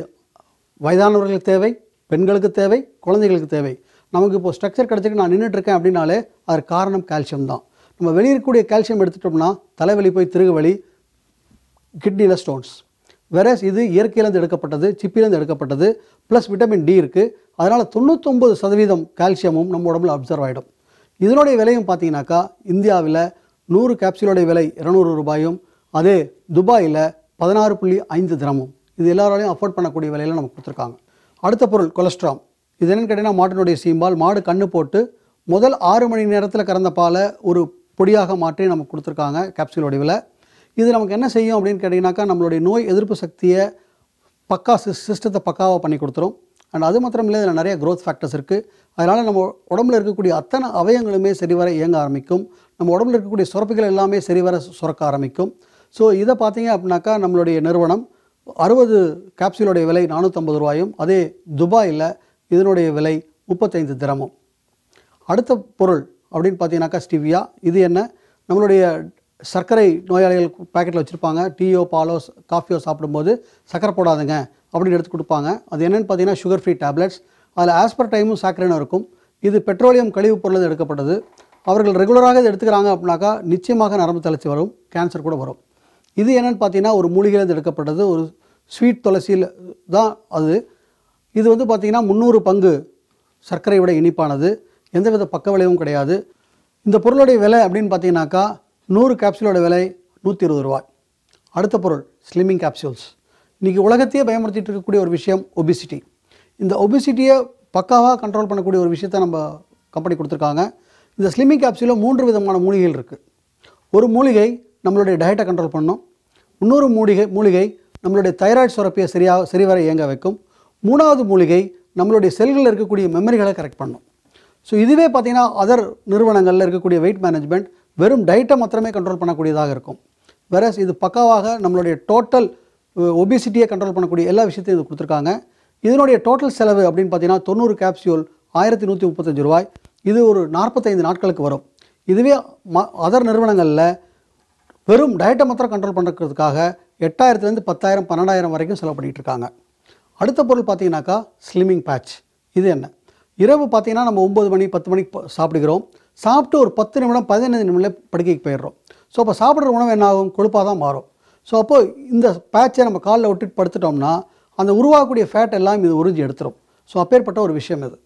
வயதானவர்களுக்கு தேவை, பெண்களுக்கு தேவை, குழந்தைகளுக்கு தேவை. நமக்கு இப்போது ஸ்ட்ரக்சர் கிடச்சிட்டு நான் நின்றுட்டுருக்கேன் அப்படின்னாலே அதற்கு காரணம் கால்சியம் தான். நம்ம வெளியிருக்கக்கூடிய கால்சியம் எடுத்துட்டோம்னா தலைவலி போய் திருகுவலி, கிட்னியில் ஸ்டோன்ஸ். வெரஸ் இது இயற்கையிலேருந்து எடுக்கப்பட்டது, சிப்பிலேருந்து எடுக்கப்பட்டது. ப்ளஸ் விட்டமின் டி இருக்குது. அதனால் தொண்ணூற்றொம்பது சதவீதம் கால்சியமும் நம்ம உடம்புல அப்சர்வ் ஆகிடும். இதனுடைய விலையும் பார்த்தீங்கன்னாக்கா இந்தியாவில் நூறு கேப்சூலோடைய விலை இரநூறு ரூபாயும் அதே துபாயில் பதினாறு புள்ளி ஐந்து திரமும். இது எல்லாராலையும் அஃபோர்ட் பண்ணக்கூடிய விலையில் நமக்கு கொடுத்துருக்காங்க. அடுத்த பொருள் கொலஸ்ட்ரால். இது என்னன்னு கேட்டிங்கன்னா மாட்டினுடைய சீம்பால். மாடு கண்ணு போட்டு முதல் ஆறு மணி நேரத்தில் கறந்த பாலை ஒரு பொடியாக மாற்றி நமக்கு கொடுத்துருக்காங்க கேப்சூல் வடிவில். இது நமக்கு என்ன செய்யும் அப்படின்னு கேட்டிங்கனாக்கா நம்மளுடைய நோய் எதிர்ப்பு சக்தியை பக்கா சிஸ்டத்தை பக்காவாக பண்ணி கொடுத்துரும். அண்ட் அது மாத்திரம் இல்லை, இதில் நிறைய க்ரோத் ஃபேக்டர்ஸ் இருக்குது. அதனால் நம்ம உடம்புல இருக்கக்கூடிய அத்தனை அவயங்களுமே சரிவர இயங்க ஆரம்பிக்கும். நம்ம உடம்புல இருக்கக்கூடிய சுரப்புகள் எல்லாமே சரிவர சுரக்க ஆரம்பிக்கும். ஸோ இதை பார்த்தீங்க அப்படின்னாக்கா நம்மளுடைய நிறுவனம் அறுபது கேப்சூலுடைய விலை நானூற்றம்பது ரூபாயும் அதே துபாயில் இதனுடைய விலை முப்பத்தைந்து திரமும். அடுத்த பொருள் அப்படின்னு பார்த்தீங்கன்னாக்கா ஸ்டிவியா. இது என்ன நம்மளுடைய சர்க்கரை நோயாளிகள் பேக்கெட்டில் வச்சுருப்பாங்க. டீயோ பாலோ காஃபியோ சாப்பிடும்போது சர்க்கரை போடாதுங்க அப்படின்னு எடுத்து கொடுப்பாங்க. அது என்னென்னு பார்த்தீங்கன்னா சுகர் ஃப்ரீ டேப்லெட்ஸ். அதில் ஆஸ்பர்டைமும் சாக்கரைனும் இருக்கும். இது பெட்ரோலியம் கழிவுப் பொருள் எடுக்கப்பட்டது. அவர்கள் ரெகுலராக இது எடுத்துக்கிறாங்க அப்படின்னாக்கா நிச்சயமாக நரம்பு தளர்ச்சி வரும், கேன்சர் கூட வரும். இது என்னென்னு பார்த்தீங்கன்னா ஒரு மூலிகையில் எடுக்கப்பட்டது. ஒரு ஸ்வீட் துளசியில் தான் அது. இது வந்து பார்த்திங்கன்னா முந்நூறு பங்கு சர்க்கரை விட இனிப்பானது, எந்தவித பக்க விளைவும் கிடையாது. இந்த பொருளுடைய விலை அப்படின்னு பார்த்தீங்கன்னாக்கா நூறு கேப்சூலோட விலை நூற்றி இருபது ரூபாய். அடுத்த பொருள் ஸ்லிம்மிங் கேப்சூல்ஸ். இன்றைக்கி உலகத்தையே பயமுறுத்திட்டு இருக்கக்கூடிய ஒரு விஷயம் ஒபிசிட்டி. இந்த ஒபிசிட்டியை பக்காவாக கண்ட்ரோல் பண்ணக்கூடிய ஒரு விஷயத்தை நம்ம கம்பெனி கொடுத்துருக்காங்க. இந்த ஸ்லிம்மிங் கேப்சூலில் மூன்று விதமான மூலிகைகள் இருக்குது. ஒரு மூலிகை நம்மளுடைய டயட்டை கண்ட்ரோல் பண்ணும். இன்னொரு மூலிகை மூலிகை நம்மளுடைய தைராய்டு சுரப்பியை சரியாக சரிவர இயங்க வைக்கும். மூணாவது மூலிகை நம்மளுடைய செல்களில் இருக்கக்கூடிய மெமரிகளை கரெக்ட் பண்ணும். ஸோ இதுவே பார்த்திங்கன்னா அதர் நிறுவனங்களில் இருக்கக்கூடிய வெயிட் மேனேஜ்மெண்ட் வெறும் டயட்டை மாத்திரமே கண்ட்ரோல் பண்ணக்கூடியதாக இருக்கும். வேறஸ் இது பக்காவாக நம்மளுடைய டோட்டல் ஒபிசிட்டியை கண்ட்ரோல் பண்ணக்கூடிய எல்லா விஷயத்தையும் இது கொடுத்துருக்காங்க. இதனுடைய டோட்டல் செலவு அப்படின்னு பார்த்தீங்கன்னா தொண்ணூறு கேப்சூல் ஆயிரத்தி நூற்றி முப்பத்தஞ்சு ரூபாய். இது ஒரு நாற்பத்தைந்து நாட்களுக்கு வரும். இதுவே ம அதர் நிறுவனங்களில் வெறும் டயட்டை மாத்திரம் கண்ட்ரோல் பண்ணுறதுக்காக எட்டாயிரத்துலேருந்து பத்தாயிரம் பன்னெண்டாயிரம் வரைக்கும் செலவு பண்ணிகிட்டு இருக்காங்க. அடுத்த பொருள் பார்த்தீங்கன்னாக்கா ஸ்லிம்மிங் பேட்ச். இது என்ன இரவு பார்த்தீங்கன்னா நம்ம ஒம்பது மணி பத்து மணிக்கு சாப்பிடுகிறோம். சாப்பிட்டு ஒரு பத்து நிமிடம் பதினைந்து நிமிடம் படுக்கைக்கு போயிடுறோம். ஸோ அப்போ சாப்பிட்ற உணவு என்ன ஆகும், கொழுப்பாக தான் மாறும். ஸோ அப்போது இந்த பேட்சை நம்ம காலில் ஒட்டிட்டு படுத்துட்டோம்னா அந்த உருவாகக்கூடிய ஃபேட் எல்லாம் இது உறிஞ்சி எடுத்துரும். ஸோ அப்பேற்பட்ட ஒரு விஷயம் இது.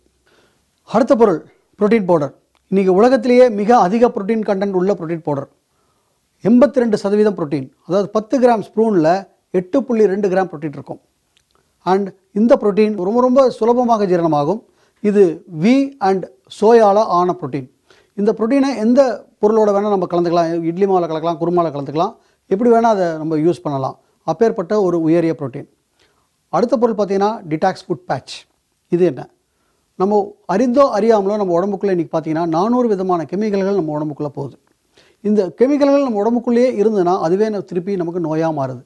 அடுத்த பொருள் ப்ரோட்டீன் பவுடர். இன்றைக்கி உலகத்திலேயே மிக அதிக ப்ரோட்டீன் கண்டென்ட் உள்ள ப்ரோட்டீன் பவுடர். எண்பத்தி ரெண்டு சதவீதம் ப்ரோட்டீன், அதாவது பத்து கிராம் ஸ்பூனில் எட்டு புள்ளி ரெண்டு கிராம் ப்ரோட்டீன் இருக்கும். அண்ட் இந்த ப்ரோட்டீன் ரொம்ப ரொம்ப சுலபமாக ஜீரணமாகும். இது வீ அண்ட் சோயால் ஆன ப்ரோட்டீன். இந்த ப்ரோட்டீனை எந்த பொருளோட வேணால் நம்ம கலந்துக்கலாம். இட்லி மாவில் கலக்கலாம், குருமாவில் கலந்துக்கலாம், எப்படி வேணால் அதை நம்ம யூஸ் பண்ணலாம். அப்பேற்பட்ட ஒரு உயரிய ப்ரோட்டீன். அடுத்த பொருள் பார்த்திங்கன்னா டிடாக்ஸ் ஃபுட் பேட்ச். இது என்ன நம்ம அறிந்தோ அறியாமலோ நம்ம உடம்புக்குள்ளே இன்றைக்கி பார்த்திங்கன்னா நானூறு விதமான கெமிக்கல்கள் நம்ம உடம்புக்குள்ளே போகுது. இந்த கெமிக்கல்கள் நம்ம உடம்புக்குள்ளேயே இருந்ததுன்னா அதுவே திருப்பி நமக்கு நோயாக மாறுது.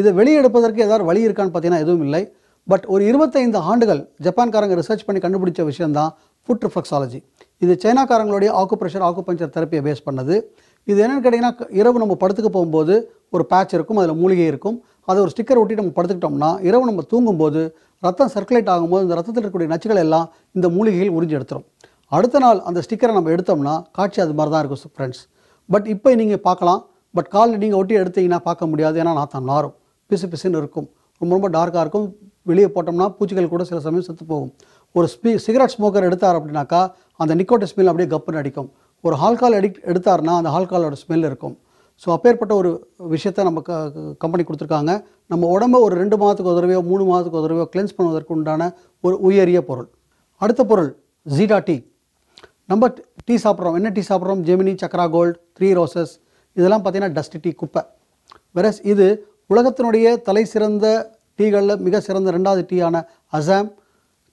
இதை வெளியெடுப்பதற்கு ஏதாவது வழி இருக்கான்னு பார்த்தீங்கன்னா எதுவும் இல்லை. பட் ஒரு இருபத்தைந்து ஆண்டுகள் ஜப்பான்காரங்க ரிசர்ச் பண்ணி கண்டுபிடிச்ச விஷயந்தான் ஃபுட் ரிஃப்ளெக்ஸாலஜி. இது சைனாக்காரங்களுடைய ஆக்குப்ரெஷர் ஆக்குபஞ்சர் தெரப்பியை பேஸ் பண்ணது. இது என்னென்னு கேட்டிங்கன்னா இரவு நம்ம படுத்துக்க போகும்போது ஒரு பேட்ச் இருக்கும், அதில் மூலிகை இருக்கும். அதை ஒரு ஸ்டிக்கர் ஒட்டி நம்ம படுத்துக்கிட்டோம்னா இரவு நம்ம தூங்கும்போது ரத்தம் சர்க்குலேட் ஆகும்போது இந்த ரத்தத்தில் இருக்கக்கூடிய நச்சுகள் எல்லாம் இந்த மூலிகையில் உறிஞ்சி எடுத்துரும். அடுத்த நாள் அந்த ஸ்டிக்கரை நம்ம எடுத்தோம்னா காட்சி அது மாதிரி தான் இருக்கும் ஃப்ரெண்ட்ஸ். பட் இப்போ நீங்கள் பார்க்கலாம், பட் காலில் நீங்கள் ஒட்டி எடுத்தீங்கன்னா பார்க்க முடியாது. ஏன்னா நாத்தம் நாரும் பிசு பிசுன்னு இருக்கும், ரொம்ப ரொம்ப டார்க்காக இருக்கும். வெளியே போட்டோம்னா பூச்சிகள் கூட சில சமயம் செத்து போகும். ஒரு ஸ்பீ சிகரெட் ஸ்மோக்கர் எடுத்தார் அப்படின்னாக்கா அந்த நிக்கோட்டின் ஸ்மெல் அப்படியே கப்புன்னு அடிக்கும். ஒரு ஆல்கஹால் அடிக் எடுத்தார்னா அந்த ஆல்கஹாலோட ஸ்மெல் இருக்கும். ஸோ அப்பேற்பட்ட ஒரு விஷயத்தை நம்ம க கம்பெனி கொடுத்துருக்காங்க. நம்ம உடம்பை ஒரு ரெண்டு மாதத்துக்கு உதவியோ மூணு மாதத்துக்கு உதவியோ கிளென்ஸ் பண்ணுவதற்கு உண்டான ஒரு உயரிய பொருள். அடுத்த பொருள் ஜீடா டீ. நம்ம டீ சாப்பிட்றோம். என்ன டீ சாப்பிட்றோம்? Gemini, Chakra gold, three roses, இதெல்லாம் பார்த்திங்கன்னா டஸ்ட் டீ, குப்பை. வேறஸ் இது உலகத்தினுடைய தலை சிறந்த டீகளில் மிக சிறந்த ரெண்டாவது டீயான அசாம்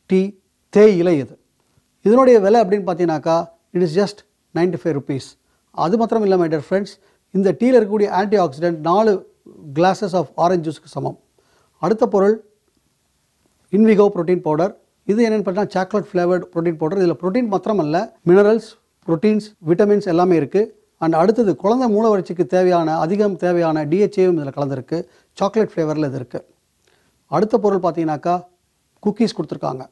டீ, தேயிலை. இது இதனுடைய விலை அப்படின்னு பார்த்தீங்கன்னாக்கா it is just ninety five rupees. அது மாத்திரம் இல்லை மை டியர் ஃப்ரெண்ட்ஸ், இந்த டீயில் இருக்கக்கூடிய ஆன்டி ஆக்சிடென்ட் நாலு கிளாஸஸ் ஆஃப் ஆரஞ்சு ஜூஸுக்கு சமம். அடுத்த பொருள் இன்விகோ ப்ரோட்டீன் பவுடர். இது என்னென்னு பார்த்தீங்கன்னா சாக்லேட் ஃப்ளேவர்டு ப்ரோட்டீன் பவுடர். இதில் ப்ரோட்டீன் மாத்திரம் அல்ல, மினரல்ஸ், ப்ரோட்டீன்ஸ், விட்டமின்ஸ் எல்லாமே இருக்குது. அண்ட் அடுத்தது குழந்தை மூலவளர்ச்சிக்கு தேவையான அதிகம் தேவையான டிஹெச்ஏவும் இதில் கலந்துருக்கு. சாக்லேட் ஃப்ளேவரில் இது இருக்குது. அடுத்த பொருள் பார்த்தீங்கன்னாக்கா குக்கீஸ் கொடுத்துருக்காங்க.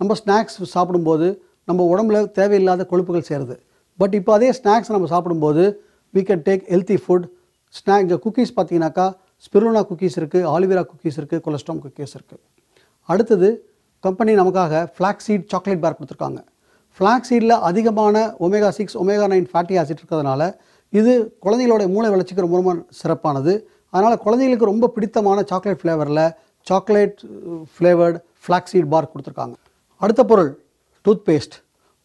நம்ம ஸ்நாக்ஸ் சாப்பிடும்போது நம்ம உடம்புல தேவையில்லாத கொழுப்புகள் சேருது. பட் இப்போ அதே ஸ்நாக்ஸ் நம்ம சாப்பிடும்போது we can take healthy food snack. Cookies பார்த்தீங்கன்னாக்கா ஸ்பிருனா குக்கீஸ் இருக்குது, ஆலிவேரா குக்கீஸ் இருக்குது, கொலஸ்ட்ரால் குக்கீஸ் இருக்குது. அடுத்தது கம்பெனி நமக்காக ஃப்ளாக்ஸீட் சாக்லேட் பார் கொடுத்துருக்காங்க. ஃப்ளாக்ஸீடில் அதிகமான omega six omega nine fatty acid இருக்கிறதுனால இது குழந்தைகளோட மூளை வளர்ச்சிக்கு ரொம்ப ரொம்ப சிறப்பானது. அதனால் குழந்தைகளுக்கு ரொம்ப பிடித்தமான சாக்லேட் ஃப்ளேவரில் chocolate flavored flaxseed bar கொடுத்திருக்காங்க. அடுத்த பொருள் toothpaste,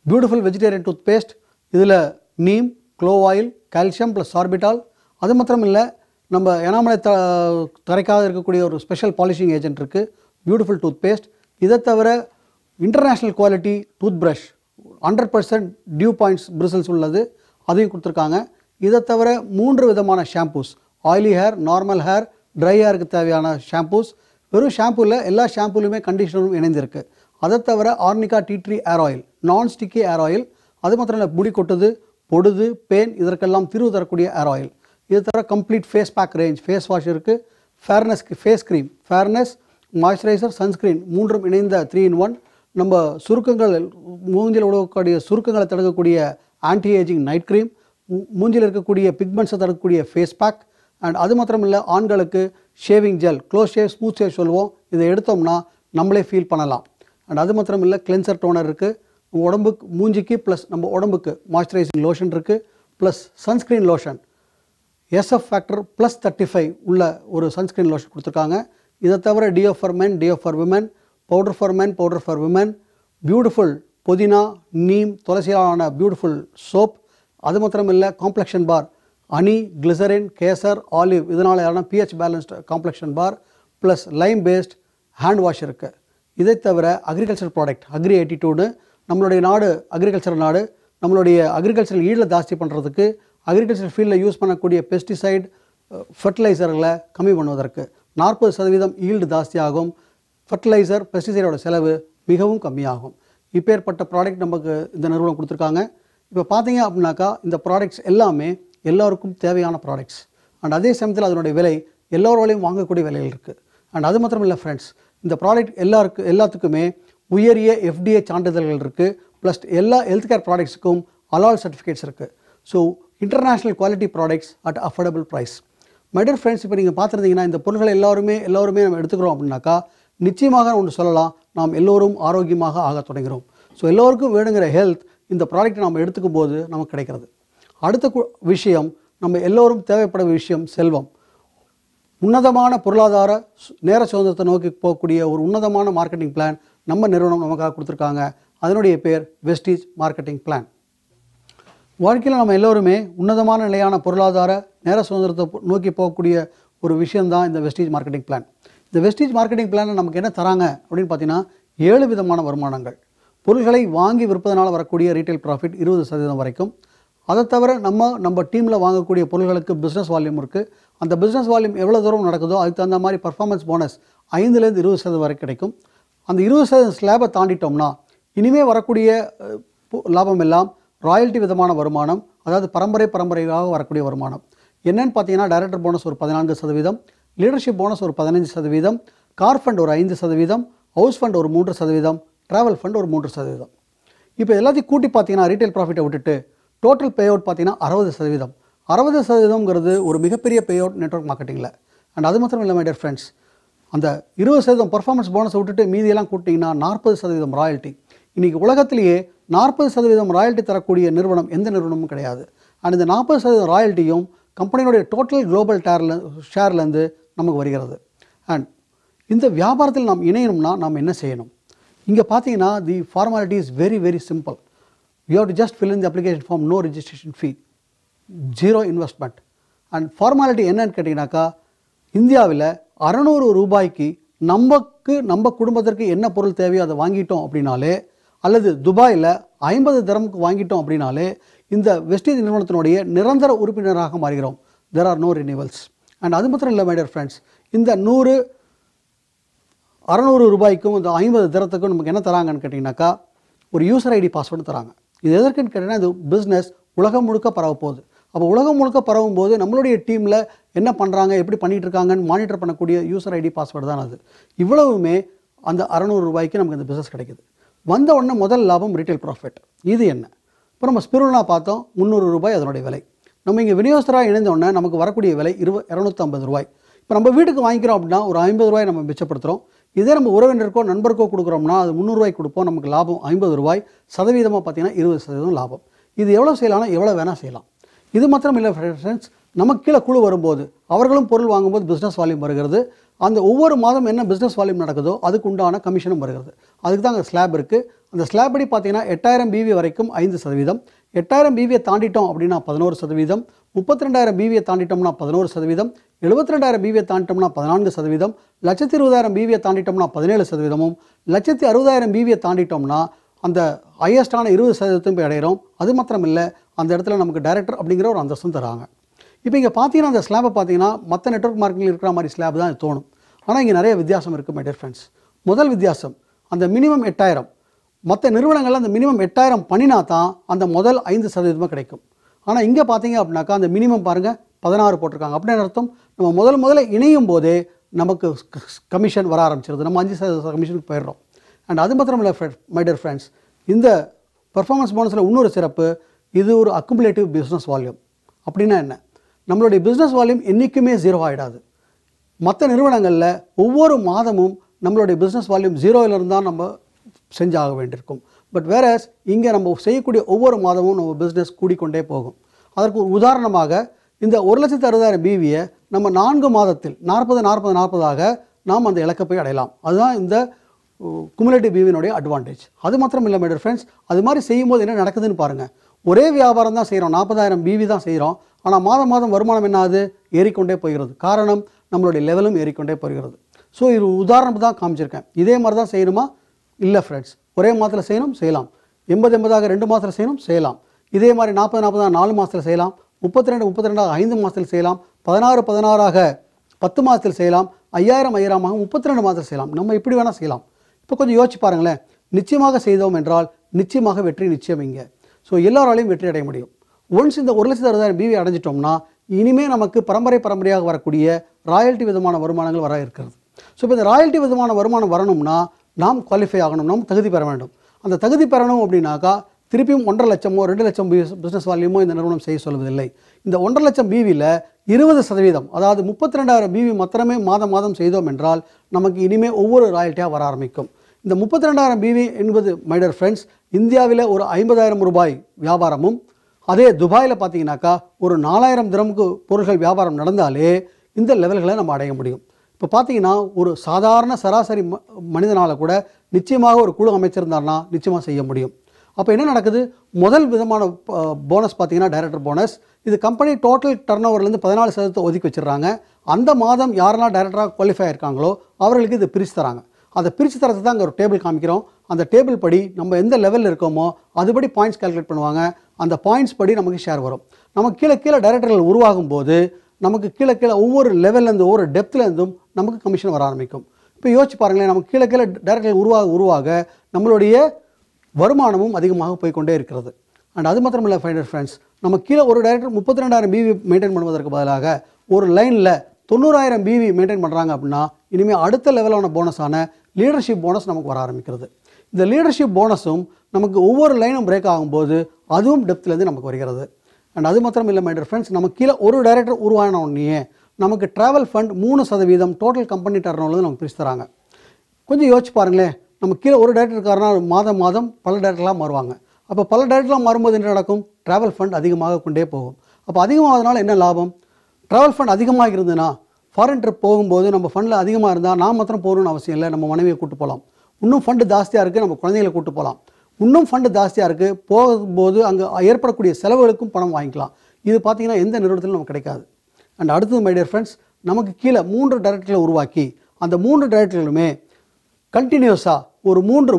beautiful vegetarian toothpaste. இதில் neem, clove oil, calcium plus sorbitol, அது மட்டும் இல்லை நம்ம எனாமலை தரைக்காக இருக்கக்கூடிய ஒரு ஸ்பெஷல் பாலிஷிங் ஏஜென்ட் இருக்குது, பியூட்டிஃபுல் டூத்பேஸ்ட். இதை தவிர international quality tooth brush hundred percent due points bristles உள்ளது, அதையும் கொடுத்துருக்காங்க. இதை தவிர மூன்று விதமான shampoos, oily hair, normal hair, dry ஹேருக்கு தேவையான ஷாம்பூஸ். வெறும் ஷாம்பூவில் எல்லா ஷாம்பூலையுமே கண்டிஷனரும் இணைந்திருக்கு. அதை தவிர arnica tea tree hair oil, non sticky hair oil, அது மாத்திரம் இல்லை முடி கொட்டுது, பொடுது, பேன் இதற்கெல்லாம் தீர்வு தரக்கூடிய ஏர் ஆயில். இது தவிர complete face pack range face wash இருக்குது. Fairness face cream, fairness, moisturiser, sunscreen மூன்றும் இணைந்த த்ரீ இன் ஒன். நம்ம சுருக்கங்கள் மூஞ்சில் உழவக்கூடிய சுருக்கங்களை தடுக்கக்கூடிய ஆன்டி ஏஜிங் நைட் க்ரீம், மூஞ்சில் இருக்கக்கூடிய பிக்மெண்ட்ஸை தடுக்கக்கூடிய ஃபேஸ் பேக். அண்ட் அது மாத்திரம் இல்லை ஆண்களுக்கு shaving gel, close shave smooth shave சொல்லுவோம், இதை எடுத்தோம்னா நம்மளே ஃபீல் பண்ணலாம். அண்ட் அது மாத்திரம் இல்லை கிளென்சர் டோனர் இருக்குது, நம்ம உடம்புக்கு மூஞ்சிக்கு ப்ளஸ் நம்ம உடம்புக்கு மாய்ஸ்சரைசிங் லோஷன் இருக்குது, plus sunscreen lotion SPF factor plus thirty five உள்ள ஒரு சன்ஸ்க்ரீன் லோஷன் கொடுத்துருக்காங்க. இதை தவிர deo for men, deo for women, powder for men, powder for women, beautiful புதினா, நீம், துளசியான பியூட்டிஃபுல் சோப். அது மாத்திரம் இல்லை காம்ப்ளெக்ஷன் பார், அனி, கிளிசரின், கேசர், ஆலிவ் இதனால் ஆன pH balanced complexion bar, plus lime paste hand wash இருக்குது. இதை தவிர அக்ரிகல்ச்சர் ப்ராடக்ட் அக்ரி எயிட்டி டூன்னு, நம்மளுடைய நாடு அக்ரிகல்ச்சர் நாடு, நம்மளுடைய அக்ரிகல்ச்சர் ஈடில் ஜாஸ்தி பண்ணுறதுக்கு அக்ரிகல்ச்சர் ஃபீல்டில் யூஸ் பண்ணக்கூடிய பெஸ்டிசைட் ஃபெர்டிலைசர்களை கம்மி பண்ணுவதற்கு நாற்பது சதவீதம் ஈல்டு ஜாஸ்தியாகும், ஃபெர்டிலைசர் பெஸ்டிசைடோட செலவு மிகவும் கம்மியாகும். இப்பேற்பட்ட ப்ராடக்ட் நமக்கு இந்த நிறுவனம் கொடுத்துருக்காங்க. இப்போ பார்த்தீங்க அப்படின்னாக்கா இந்த ப்ராடக்ட்ஸ் எல்லாமே எல்லோருக்கும் தேவையான ப்ராடக்ட்ஸ். அண்ட் அதே சமயத்தில் அதனுடைய விலை எல்லோராலையும் வாங்கக்கூடிய விலையில் இருக்குது. அண்ட் அது மாத்திரம் இல்லை ஃப்ரெண்ட்ஸ், இந்த ப்ராடக்ட் எல்லாருக்கு எல்லாத்துக்குமே உயரிய எஃப்டிஏ சான்றிதழ்கள் இருக்குது, ப்ளஸ் எல்லா ஹெல்த் கேர் ப்ராடக்ட்ஸுக்கும் அலால் சர்டிஃபிகேட்ஸ் இருக்குது. So international quality products at affordable price. My dear friends, இப்போ நீங்கள் பார்த்துருந்தீங்கன்னா இந்த பொருட்களை எல்லாருமே எல்லாருமே நம்ம எடுத்துக்கிறோம் அப்படின்னாக்கா நிச்சயமாக ஒன்று சொல்லலாம், நாம் எல்லோரும் ஆரோக்கியமாக ஆக தொடங்குகிறோம். ஸோ எல்லோருக்கும் வேணுங்கிற ஹெல்த் இந்த ப்ராடக்ட் நாம் எடுத்துக்கும் போது நமக்கு கிடைக்கிறது. அடுத்த விஷயம் நம்ம எல்லோரும் தேவைப்பட விஷயம் செல்வம். உன்னதமான பொருளாதார நேர சுதந்திரத்தை நோக்கி போகக்கூடிய ஒரு உன்னதமான மார்க்கெட்டிங் பிளான் நம்ம நிறுவனம் நமக்காக கொடுத்துருக்காங்க. அதனுடைய பேர் வெஸ்டீஸ் மார்க்கெட்டிங் பிளான். வாழ்க்கையில் நம்ம எல்லோருமே உன்னதமான நிலையான பொருளாதார நேர சுதந்திரத்தை நோக்கி போகக்கூடிய ஒரு விஷயந்தான் இந்த வெஸ்டீஸ் மார்க்கெட்டிங் பிளான். இந்த வெஸ்டீஸ் மார்க்கெட்டிங் பிளானில் நமக்கு என்ன தராங்க அப்படின்னு பார்த்தீங்கன்னா ஏழு விதமான வருமானங்கள். பொருட்களை வாங்கி விற்பதனால் வரக்கூடிய ரீட்டைல் ப்ராஃபிட் இருபது சதவீதம் வரைக்கும். அதை தவிர நம்ம நம்ம டீமில் வாங்கக்கூடிய பொருட்களுக்கு பிஸ்னஸ் வால்யூம் இருக்குது, அந்த பிஸ்னஸ் வால்யூம் எவ்வளோ தூரம் நடக்குதோ அதுக்கு தகுந்த மாதிரி பர்ஃபார்மன்ஸ் போனஸ் ஐந்துலேருந்து இருபது சதவீதம் வரைக்கும் கிடைக்கும். அந்த இருபது சதவீதம் ஸ்லாபை தாண்டிட்டோம்னா இனிமேல் வரக்கூடிய லாபம் எல்லாம் ராயல்ட்டி விதமான வருமானம், அதாவது பரம்பரை பரம்பரையாக வரக்கூடிய வருமானம். என்னென்னு பார்த்தீங்கன்னா டைரக்டர் போனஸ் ஒரு பதினான்கு சதவீதம், லீடர்ஷிப் போனஸ் ஒரு பதினஞ்சு சதவீதம், கார் ஃபண்ட் ஒரு ஐந்து சதவீதம், ஹவுஸ் ஃபண்ட் ஒரு மூன்று சதவீதம், ட்ராவல் ஃபண்ட் ஒரு மூன்று சதவீதம். இப்போ எல்லாத்தையும் கூட்டி பார்த்தீங்கன்னா ரீட்டைல் ப்ராஃபிட்டை விட்டுட்டு டோட்டல் பே அவுட் பார்த்தீங்கன்னா அறுபது சதவீதம். அறுபது சதவீதம்ங்கிறது ஒரு மிகப்பெரிய பே அவுட் நெட்வொர்க் மார்க்கெட்டிங்கில். அண்ட் அது மாத்திரம் இல்லை மை டியர் ஃப்ரெண்ட்ஸ், அந்த இருபது சதவீதம் பர்ஃபார்மன்ஸ் போனஸை விட்டுட்டு மீதியெல்லாம் கூட்டிங்கன்னா நாற்பது சதவீதம் ராயல்ட்டி. இன்றைக்கி உலகத்திலேயே நாற்பது சதவீதம் ராயல்ட்டி தரக்கூடிய நிறுவனம் எந்த நிறுவனமும் கிடையாது. அண்ட் இந்த நாற்பது சதவீதம் ராயல்ட்டியும் கம்பெனியினுடைய டோட்டல் குளோபல் டேரில் ஷேர்லேருந்து நமக்கு வருகிறது. அண்ட் இந்த வியாபாரத்தில் நாம் இணையணும்னா நாம் என்ன செய்யணும்? இங்கே பார்த்தீங்கன்னா the formality is very very simple. You have to just fill in the application form, no registration fee, zero investment. And formality என்னன்னு கேட்டிங்கனாக்கா இந்தியாவில் அறநூறு ரூபாய்க்கு நமக்கு நம்ம குடும்பத்திற்கு என்ன பொருள் தேவையோ அதை வாங்கிட்டோம் அப்படின்னாலே, அல்லது துபாயில் ஐம்பது திரமுக்கு வாங்கிட்டோம் அப்படின்னாலே இந்த வெஸ்டீஸ் நிறுவனத்தினுடைய நிரந்தர உறுப்பினராக மாறுகிறோம். There are no renewals. And அது மாத்திரம் இல்லை மை டியர் ஃப்ரெண்ட்ஸ், இந்த நூறு அறநூறு ரூபாய்க்கும் இந்த ஐம்பது திரத்துக்கும் நமக்கு என்ன தராங்கன்னு கேட்டிங்கனாக்கா ஒரு யூசர் ஐடி பாஸ்வேர்டு தராங்க. இது எதற்குன்னு கேட்டிங்கன்னா இது பிஸ்னஸ் உலகம் முழுக்க பரவ போகுது. அப்போ உலகம் முழுக்க பரவும் போது நம்மளுடைய டீமில் என்ன பண்ணுறாங்க, எப்படி பண்ணிகிட்டு இருக்காங்கன்னு மானிட்டர் பண்ணக்கூடிய யூசர் ஐடி பாஸ்வேர்டு தான் அது. இவ்வளவுமே அந்த அறநூறு ரூபாய்க்கு நமக்கு இந்த பிஸ்னஸ் கிடைக்கிது. வந்த உடனே முதல் லாபம் ரீட்டைல் ப்ராஃபிட். இது என்ன இப்போ நம்ம ஸ்பிருனா பார்த்தோம் முந்நூறு ரூபாய் அதனுடைய விலை. நம்ம இங்கே விநியோகஸ்தராக இணைந்தோடனே நமக்கு வரக்கூடிய விலை இரு இரநூத்தம்பது ரூபாய். இப்போ நம்ம வீட்டுக்கு வாங்கிக்கிறோம் அப்படின்னா ஒரு ஐம்பது ரூபாய் நம்ம மிச்சப்படுத்துகிறோம். இதே நம்ம உறவினருக்கோ நண்பருக்கோ கொடுக்குறோம்னா அது முந்நூறுரூவாய்க்கு கொடுப்போம், நமக்கு லாபம் ஐம்பது ரூபாய். சதவீதமாக பார்த்தீங்கன்னா இருபது சதவீதம் லாபம். இது எவ்வளோ செய்யலாம்னா எவ்வளோ வேணால் செய்யலாம். இது மாத்திரம் இல்லை ஃப்ரெண்ட்ஸ், நமக்கு கீழே குழு வரும்போது அவர்களும் பொருள் வாங்கும்போது பிஸ்னஸ் வால்யூம் வருகிறது. அந்த ஒவ்வொரு மாதம் என்ன பிஸ்னஸ் வால்யூம் நடக்குதோ அதுக்கு உண்டான கமிஷனும் வருகிறது. அதுக்கு தான் அங்கே ஸ்லாப் இருக்குது. அந்த ஸ்லாப் படி பார்த்தீங்கன்னா எட்டாயிரம் பிவி வரைக்கும் ஐந்து சதவீதம், எட்டாயிரம் பிவியை தாண்டிட்டோம் அப்படின்னா பதினோரு சதவீதம், முப்பத்தி ரெண்டாயிரம் பிவியை தாண்டிட்டோம்னா பதினோரு சதவீதம், எழுபத்தி ரெண்டாயிரம் பிவியை தாண்டிட்டோம்னா பதினான்கு சதவீதம், லட்சத்தி இருபதாயிரம் பிவியை தாண்டிட்டோம்னா பதினேழு சதவீதமும், லட்சத்தி அறுபதாயிரம் பிவியை தாண்டிட்டோம்னா அந்த ஹையஸ்டான இருபது சதவீதத்தையும் போய் அடைகிறோம். அது மாத்திரம் இல்லை, அந்த இடத்துல நமக்கு டைரக்டர் அப்படிங்கிற ஒரு அந்தஸ்தும் தராங்க. இப்போ இங்கே பார்த்தீங்கன்னா அந்த ஸ்லாபை பார்த்தீங்கன்னா மற்ற நெட்வொர்க் மார்க்கெட்டில் இருக்கிற மாதிரி ஸ்லாப் தான் தோணும். ஆனால் இங்கே நிறைய வித்தியாசம் இருக்குது மை டியர் ஃப்ரெண்ட்ஸ். முதல் வித்தியாசம், அந்த மினிமம் எட்டாயிரம், மற்ற நிறுவனங்களில் அந்த மினிமம் எட்டாயிரம் பண்ணினா தான் அந்த முதல் ஐந்து சதவீதமாக கிடைக்கும். ஆனால் இங்கே பார்த்தீங்க அப்படின்னாக்கா அந்த மினிமம் பாருங்கள் பதினாறு போட்டிருக்காங்க. அப்படின்னு அர்த்தம் நம்ம முதல் முதல்ல இணையும் போதே நமக்கு கமிஷன் வர ஆரம்பிச்சிருது. நம்ம அஞ்சு சதவீத கமிஷனுக்கு போயிடுறோம். அண்ட் அது மாத்திரம் இல்லை மை டியர் ஃப்ரெண்ட்ஸ், இந்த பர்ஃபார்மன்ஸ் போனஸில் இன்னொரு சிறப்பு, இது ஒரு அக்குமுலேட்டிவ் பிஸ்னஸ் வால்யூம். அப்படின்னா என்ன, நம்மளுடைய பிஸ்னஸ் வால்யூம் என்றைக்குமே ஜீரோ ஆகிடாது. மற்ற நிறுவனங்களில் ஒவ்வொரு மாதமும் நம்மளுடைய பிஸ்னஸ் வால்யூம் ஜீரோவிலிருந்து தான் நம்ம செஞ்சாக வேண்டியிருக்கும். பட் வேறஸ் இங்கே நம்ம செய்யக்கூடிய ஒவ்வொரு மாதமும் நம்ம பிஸ்னஸ் கூடிக்கொண்டே போகும். அதற்கு ஒரு உதாரணமாக இந்த ஒரு லட்சத்து அறுபதாயிரம் பிவியை நம்ம நான்கு மாதத்தில் நாற்பது நாற்பது நாற்பதாக நாம் அந்த இலக்கை போய் அடையலாம். அதுதான் இந்த குமுலேட்டிவ் பிவியினுடைய அட்வான்டேஜ். அது மாத்திரம் இல்லை மை டியர் ஃப்ரெண்ட்ஸ், அது மாதிரி செய்யும்போது என்ன நடக்குதுன்னு பாருங்கள். ஒரே வியாபாரம் தான் செய்கிறோம், நாற்பதாயிரம் பிவி தான் செய்கிறோம், ஆனால் மாதம் மாதம் வருமானம் என்னாது ஏறிக்கொண்டே போகிறது. காரணம் நம்மளுடைய லெவலும் ஏறிக்கொண்டே போகிறது. ஸோ இது உதாரணம் தான் காமிச்சிருக்கேன். இதே மாதிரி தான் செய்யணுமா, இல்லை ஃப்ரெண்ட்ஸ். ஒரே மாதத்தில் செய்யணும், செய்யலாம். எண்பது எண்பதாக ரெண்டு மாதத்தில் செய்யணும், செய்யலாம். இதே மாதிரி நாற்பது நாற்பதாக நாலு மாதத்தில் செய்யலாம், முப்பத்தி ரெண்டு முப்பத்தி ரெண்டாக ஐந்து மாதத்தில் செய்யலாம், பதினாறு பதினாறாக பத்து மாதத்தில் செய்யலாம், ஐயாயிரம் ஐயாயிரமாக முப்பத்தி ரெண்டு மாதத்தில் செய்யலாம். நம்ம இப்படி வேணால் செய்யலாம். இப்போ கொஞ்சம் யோசிச்சு பாருங்களேன். நிச்சயமாக செய்தோம் என்றால் நிச்சயமாக வெற்றி நிச்சயம் இங்கே. ஸோ எல்லாராலையும் வெற்றி அடைய முடியும். ஒன்ஸ் இந்த ஒரு லட்சத்து அறுபதாயிரம் பிவி அடைஞ்சிட்டோம்னா இனிமேல் நமக்கு பரம்பரை பரம்பரையாக வரக்கூடிய ராயல்ட்டி விதமான வருமானங்கள் வர இருக்கிறது. ஸோ இப்போ இந்த ராயல்ட்டி விதமான வருமானம் வரணும்னா நாம் குவாலிஃபை ஆகணும், நாம் தகுதி பெற வேண்டும். அந்த தகுதி பெறணும் அப்படின்னாக்கா திருப்பியும் ஒன்றரை லட்சமோ ரெண்டு லட்சம் பிஸ்னஸ் வால்யூமோ இந்த நிறுவனம் செய்ய சொல்வதில்லை. இந்த ஒன்றரை லட்சம் பிவியில் இருபது சதவீதம், அதாவது முப்பத்தி ரெண்டாயிரம் பிவி மாத்திரமே மாதம் மாதம் செய்தோம் என்றால் நமக்கு இனிமேல் ஒவ்வொரு ராயல்ட்டியாக வர ஆரம்பிக்கும். இந்த முப்பத்தி ரெண்டாயிரம் பிவி என்பது மை டியர் ஃப்ரெண்ட்ஸ் இந்தியாவில் ஒரு ஐம்பதாயிரம் ரூபாய் வியாபாரமும், அதே துபாயில் பார்த்தீங்கன்னாக்கா ஒரு நாலாயிரம் திரமுக்கு பொருட்கள் வியாபாரம் நடந்தாலே இந்த லெவல்களை நம்ம அடைய முடியும். இப்போ பார்த்தீங்கன்னா ஒரு சாதாரண சராசரி மனிதனால் கூட நிச்சயமாக ஒரு குழு அமைச்சிருந்தார்னா நிச்சயமாக செய்ய முடியும். அப்போ என்ன நடக்குது, முதல் விதமான போனஸ் பார்த்தீங்கன்னா டைரக்டர் போனஸ். இது கம்பெனி டோட்டல் டர்ன் ஓவர்லேருந்து பதினாலு சதவீதத்தை ஒதுக்கி வச்சுடுறாங்க. அந்த மாதம் யாரெல்லாம் டைரக்டராக குவாலிஃபை ஆயிருக்காங்களோ அவர்களுக்கு இது பிரித்து தராங்க. அதை பிரித்து தரத்தை தான் அங்கே ஒரு டேபிள் காமிக்கிறோம். அந்த டேபிள் படி நம்ம எந்த லெவலில் இருக்கோமோ அதுபடி பாயிண்ட்ஸ் கால்குலேட் பண்ணுவாங்க. அந்த பாயிண்ட்ஸ் படி நமக்கு ஷேர் வரும். நமக்கு கீழே கீழே டைரக்டர்கள் உருவாகும் போது நமக்கு கீழே கீழே ஒவ்வொரு லெவல்லேருந்து ஒவ்வொரு டெப்த்லேருந்தும் நமக்கு கமிஷன் வர ஆரம்பிக்கும். இப்போ யோசிச்சு பாருங்களேன், நமக்கு கீழே கீழே டைரக்டர்கள் உருவாக உருவாக நம்மளுடைய வருமானமும் அதிகமாக போய்கொண்டே இருக்கிறது. அண்ட் அது மாத்திரம் இல்லை ஃபைண்டர் ஃப்ரெண்ட்ஸ், நம்ம கீழே ஒரு டைரக்டர் முப்பத்தி ரெண்டாயிரம் பிவி மெயின்டைன் பண்ணுவதற்கு பதிலாக ஒரு லைனில் தொண்ணூறாயிரம் பிவி மெயின்டைன் பண்ணுறாங்க அப்படின்னா இனிமேல் அடுத்த லெவலான போனஸான லீடர்ஷிப் போனஸ் நமக்கு வர ஆரம்பிக்கிறது. இந்த லீடர்ஷிப் போனஸும் நமக்கு ஒவ்வொரு லைனும் பிரேக் ஆகும்போது அதுவும் டெப்த்லேருந்து நமக்கு வருகிறது. அண்ட் அது மாத்திரம் இல்லை மை டியர் ஃப்ரெண்ட்ஸ், நமக்கு கீழே ஒரு டைரக்டர் உருவானோடனே நமக்கு ட்ராவல் ஃபண்ட் மூணு சதவீதம் டோட்டல் கம்பெனி டர்னோவில் நமக்கு பிரித்து தராங்க. கொஞ்சம் யோசிச்சு பாருங்களேன், நம்ம கீழே ஒரு டைரக்டருக்காரனா மாதம் மாதம் பல டைரக்டராக மாறுவாங்க. அப்போ பல டைரக்டராக மாறும்போது என்ன நடக்கும், ட்ராவல் ஃபண்ட் அதிகமாக கொண்டே போகும். அப்போ அதிகமாகிறதுனால என்ன லாபம், ட்ராவல் ஃபண்ட் அதிகமாக இருந்ததுன்னா ஃபாரின் ட்ரிப் போகும்போது நம்ம ஃபண்டில் அதிகமாக இருந்தால் நான் மாத்திரம் போகணுன்னு அவசியம் இல்லை, நம்ம மனைவியை கூப்பிட்டு போகலாம். இன்னும் ஃபண்டு ஜாஸ்தியாக இருக்குது, நம்ம குழந்தைகளை கூப்பிட்டு போகலாம். இன்னும் ஃபண்டு ஜாஸ்தியாக இருக்குது, போகும்போது அங்கே ஏற்படக்கூடிய செலவுகளுக்கும் பணம் வாங்கிக்கலாம். இது பார்த்திங்கன்னா எந்த நிறுவனத்திலும் நமக்கு கிடைக்காது. அண்ட் அடுத்தது மை டியர் ஃப்ரெண்ட்ஸ், நமக்கு கீழே மூன்று டைரக்டர்களை உருவாக்கி அந்த மூன்று டைரக்டர்களுமே கண்டினியூஸாக ஒரு மூன்று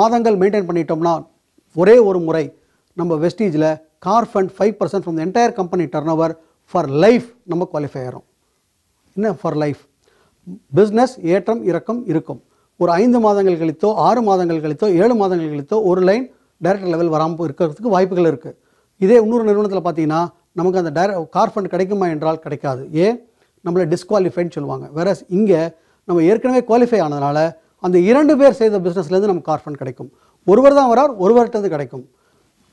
மாதங்கள் மெயின்டைன் பண்ணிட்டோம்னா ஒரே ஒரு முறை நம்ம வெஸ்டீஜில் car fund five percent from the entire company turnover for life நம்ம குவாலிஃபை ஆகிறோம். என்ன ஃபார் லைஃப், பிஸ்னஸ் ஏற்றம் இறக்கம் இருக்கும். ஒரு ஐந்து மாதங்கள் கழித்தோ ஆறு மாதங்கள் கழித்தோ ஏழு மாதங்கள் கழித்தோ ஒரு லைன் டைரக்டர் லெவல் வராமல் இருக்கிறதுக்கு வாய்ப்புகள் இருக்குது. இதே இன்னொரு நிறுவனத்தில் பார்த்தீங்கன்னா நமக்கு அந்த டைர கார் ஃபண்ட் கிடைக்குமா என்றால் கிடைக்காது. ஏன், நம்மளை டிஸ்குவாலிஃபைன்னு சொல்லுவாங்க. வேற இங்கே நம்ம ஏற்கனவே குவாலிஃபை ஆனதுனால அந்த இரண்டு பேர் செய்த பிஸ்னஸ்லேருந்து நமக்கு கார் ஃபண்ட் கிடைக்கும். ஒருவர் தான் வரார், ஒருவர்கிட்டருந்து கிடைக்கும்.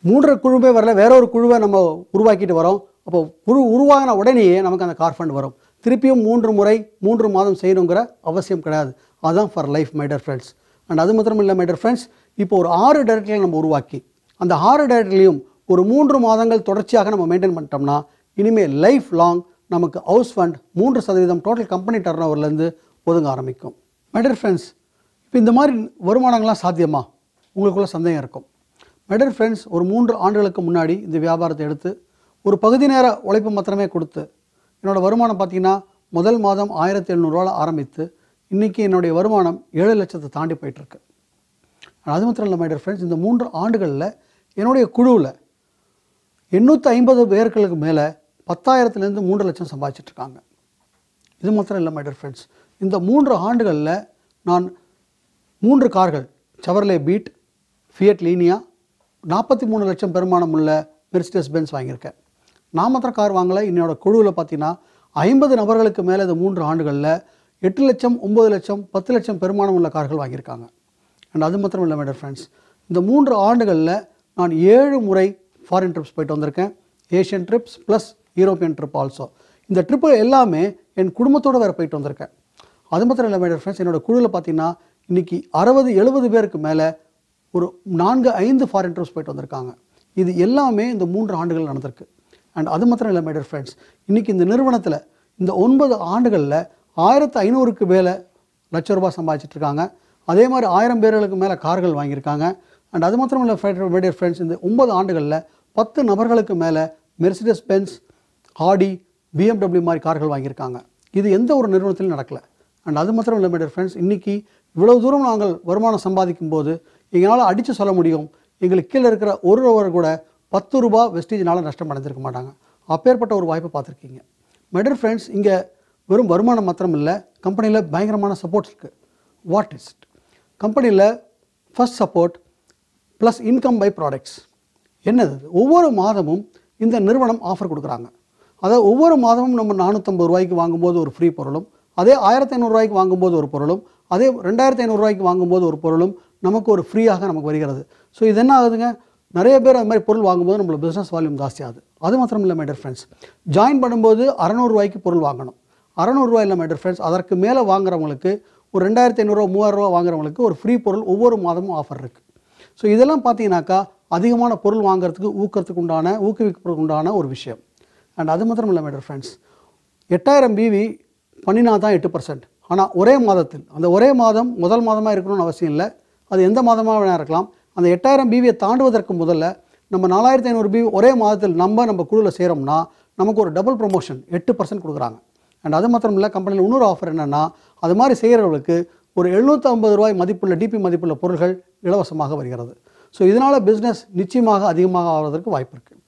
மூன்று குழுவே வரல, வேற ஒரு குழுவை நம்ம உருவாக்கிட்டு வரோம். அப்போ குழு உருவாகின உடனேயே நமக்கு அந்த கார் ஃபண்ட் வரும். திருப்பியும் மூன்று முறை மூன்று மாதம் செய்யணுங்கிற அவசியம் கிடையாது. அதுதான் for life my dear friends. And அது மாத்திரம் இல்லை மை டியர் ஃப்ரெண்ட்ஸ், இப்போ ஒரு ஆறு டைரக்டர்களை நம்ம உருவாக்கி அந்த ஆறு டைரக்டர்லையும் ஒரு மூன்று மாதங்கள் தொடர்ச்சியாக நம்ம மெயின்டைன் பண்ணிட்டோம்னா இனிமேல் லைஃப் லாங் நமக்கு ஹவுஸ் ஃபண்ட் மூன்று சதவீதம் டோட்டல் கம்பெனி டர்ன் ஓவர்லேருந்து ஒதுங்க ஆரம்பிக்கும். மை டியர் ஃப்ரெண்ட்ஸ், இப்போ இந்த மாதிரி வருமானங்கள்லாம் சாத்தியமா உங்களுக்குள்ள சந்தேகம் இருக்கும். மை டியர் ஃப்ரெண்ட்ஸ், ஒரு மூன்று ஆண்டுகளுக்கு முன்னாடி இந்த வியாபாரத்தை எடுத்து ஒரு பகுதி நேர உழைப்பு மாத்திரமே கொடுத்து என்னோடய வருமானம் பார்த்திங்கன்னா முதல் மாதம் ஆயிரத்தி எழுநூறுவாவில் ஆரம்பித்து இன்றைக்கி என்னுடைய வருமானம் ஏழு லட்சத்தை தாண்டி போயிட்டுருக்கு. அது மாத்திரம் இல்லை மை டியர் ஃப்ரெண்ட்ஸ், இந்த மூன்று ஆண்டுகளில் என்னுடைய குழுவில் எண்ணூற்றி ஐம்பது பேர்களுக்கு மேலே பத்தாயிரத்துலேருந்து மூன்று லட்சம் சம்பாதிச்சிட்ருக்காங்க. இது மாத்திரம் இல்லை மை டியர் ஃப்ரெண்ட்ஸ், இந்த மூன்று ஆண்டுகளில் நான் மூன்று கார்கள் செவர்லே பீட், ஃபியட் லீனியா, நாற்பத்தி மூணு லட்சம் பெருமானம் உள்ள மெர்சிடஸ் பென்ஸ் வாங்கியிருக்கேன். நான் மாத்திரம் கார் வாங்கலை, என்னோட குழுவில் பார்த்திங்கன்னா ஐம்பது நபர்களுக்கு மேலே இந்த மூன்று ஆண்டுகளில் எட்டு லட்சம் ஒம்பது லட்சம் பத்து லட்சம் பெருமானம் உள்ள கார்கள் வாங்கியிருக்காங்க. அண்ட் அது மாத்திரம் இல்லை மை டியர் ஃப்ரெண்ட்ஸ், இந்த மூன்று ஆண்டுகளில் நான் ஏழு முறை ஃபாரின் ட்ரிப்ஸ் போய்ட்டு வந்திருக்கேன். Asian trips plus European trip also. இந்த ட்ரிப்பு எல்லாமே என் குடும்பத்தோடு வேறு போய்ட்டு வந்திருக்கேன். அது மாத்திரம் இல்லை மை டியர் ஃப்ரெண்ட்ஸ், என்னோடய குழுவில் பார்த்திங்கன்னா இன்றைக்கி அறுபது எழுபது பேருக்கு மேலே ஒரு நான்கு ஐந்து ஃபாரின் ட்ரிப்ஸ் போய்ட்டு வந்திருக்காங்க. இது எல்லாமே இந்த மூன்று ஆண்டுகள் நடந்திருக்கு. அண்ட் அது மாத்திரம் இல்லை மை டியர் ஃப்ரெண்ட்ஸ், இன்றைக்கி இந்த நிறுவனத்தில் இந்த ஒன்பது ஆண்டுகளில் ஆயிரத்து ஐநூறுக்கு மேலே லட்ச ரூபாய் சம்பாதிச்சிட்ருக்காங்க. அதே மாதிரி ஆயிரம் பேர்களுக்கு மேலே கார்கள் வாங்கியிருக்காங்க. அண்ட் அது மாத்திரம் இல்லை மை டியர் ஃப்ரெண்ட்ஸ், இந்த ஒன்பது ஆண்டுகளில் பத்து நபர்களுக்கு மேலே மெர்சிடஸ் பென்ஸ், ஆடி, பிஎம்டபிள்யூ மாதிரி கார்கள் வாங்கியிருக்காங்க. இது எந்த ஒரு நிறுவனத்திலும் நடக்கலை. அண்ட் அது மாத்திரம் இல்லை மை டியர் ஃப்ரெண்ட்ஸ், இன்றைக்கி இவ்வளோ தூரம் நாங்கள் வருமானம் சம்பாதிக்கும் போது எங்களால் அடித்து சொல்ல முடியும், எங்களுக்கு கீழே இருக்கிற ஒரு ரூபர் கூட பத்து ரூபா வெஸ்டீஜினால் நஷ்டம் அடைஞ்சிருக்க மாட்டாங்க. அப்பேற்பட்ட ஒரு வாய்ப்பை பார்த்துருக்கீங்க. மை டியர் ஃப்ரெண்ட்ஸ், இங்கே வெறும் வருமானம் மாத்திரம் இல்லை, கம்பெனியில் பயங்கரமான சப்போர்ட்ஸ் இருக்குது. What is it? கம்பெனியில் first support plus income by products. என்னது? ஒவ்வொரு மாதமும் இந்த நிறுவனம் ஆஃபர் கொடுக்குறாங்க. அதாவது ஒவ்வொரு மாதமும் நம்ம நானூற்றம்பது ரூபாய்க்கு வாங்கும்போது ஒரு ஃப்ரீ பொருளும், அதே ஆயிரத்தி ஐநூறுரூவாய்க்கு வாங்கும்போது ஒரு பொருளும், அதே ரெண்டாயிரத்தி ஐநூறுரூவாய்க்கு வாங்கும்போது ஒரு பொருளும் நமக்கு ஒரு ஃப்ரீயாக நமக்கு வருகிறது. ஸோ இது என்ன ஆகுதுங்க, நிறைய பேர் அது மாதிரி பொருள் வாங்கும்போது நம்மளோட பிஸ்னஸ் வால்யூம் ஜாஸ்தியாகுது. அது மாத்திரம் இல்லை மை டியர் ஃப்ரெண்ட்ஸ், ஜாயின் பண்ணும்போது அறநூறுவாய்க்கு பொருள் வாங்கணும். அறநூறுவா இல்லை மை டியர் ஃப்ரெண்ட்ஸ், அதற்கு மேலே வாங்குறவங்களுக்கு ஒரு ரெண்டாயிரத்தி ஐநூறுரூவா மூவாயிரரூவா வாங்குறவங்களுக்கு ஒரு ஃப்ரீ பொருள் ஒவ்வொரு மாதமும் ஆஃபர் இருக்குது. ஸோ இதெல்லாம் பார்த்தீங்கன்னாக்கா அதிகமான பொருள் வாங்குறதுக்கு ஊக்கிறதுக்கு உண்டான ஊக்குவிக்கிறதுக்கு உண்டான ஒரு விஷயம். அண்ட் அது மாத்திரம் இல்லை மை டியர் ஃப்ரெண்ட்ஸ், எட்டாயிரம் பிவி பண்ணினா தான் எட்டு பர்சன்ட். ஆனால் ஒரே மாதத்தில், அந்த ஒரே மாதம் முதல் மாதமாக இருக்கணும்னு அவசியம் இல்லை, அது எந்த மாதமாக வேணா இருக்கலாம். அந்த எட்டாயிரம் பிவியை தாண்டுவதற்கு முதல்ல நம்ம நாலாயிரத்தி ஐநூறு பிவி ஒரே மாதத்தில் நம்ம நம்ம குழுவில் செய்கிறோம்னா நமக்கு ஒரு டபுள் ப்ரொமோஷன் எட்டு பர்சன்ட் கொடுக்குறாங்க. அண்ட் அது மாத்திரம் இல்லை, கம்பெனியில் இன்னொரு ஆஃபர் என்னென்னா அது மாதிரி செய்கிறவர்களுக்கு ஒரு எழுநூற்றி ஐம்பது ரூபாய் மதிப்புள்ள டிபி மதிப்புள்ள பொருட்கள் இலவசமாக வருகிறது. ஸோ இதனால் பிஸ்னஸ் நிச்சயமாக அதிகமாக ஆகிறதுக்கு வாய்ப்பு இருக்குது.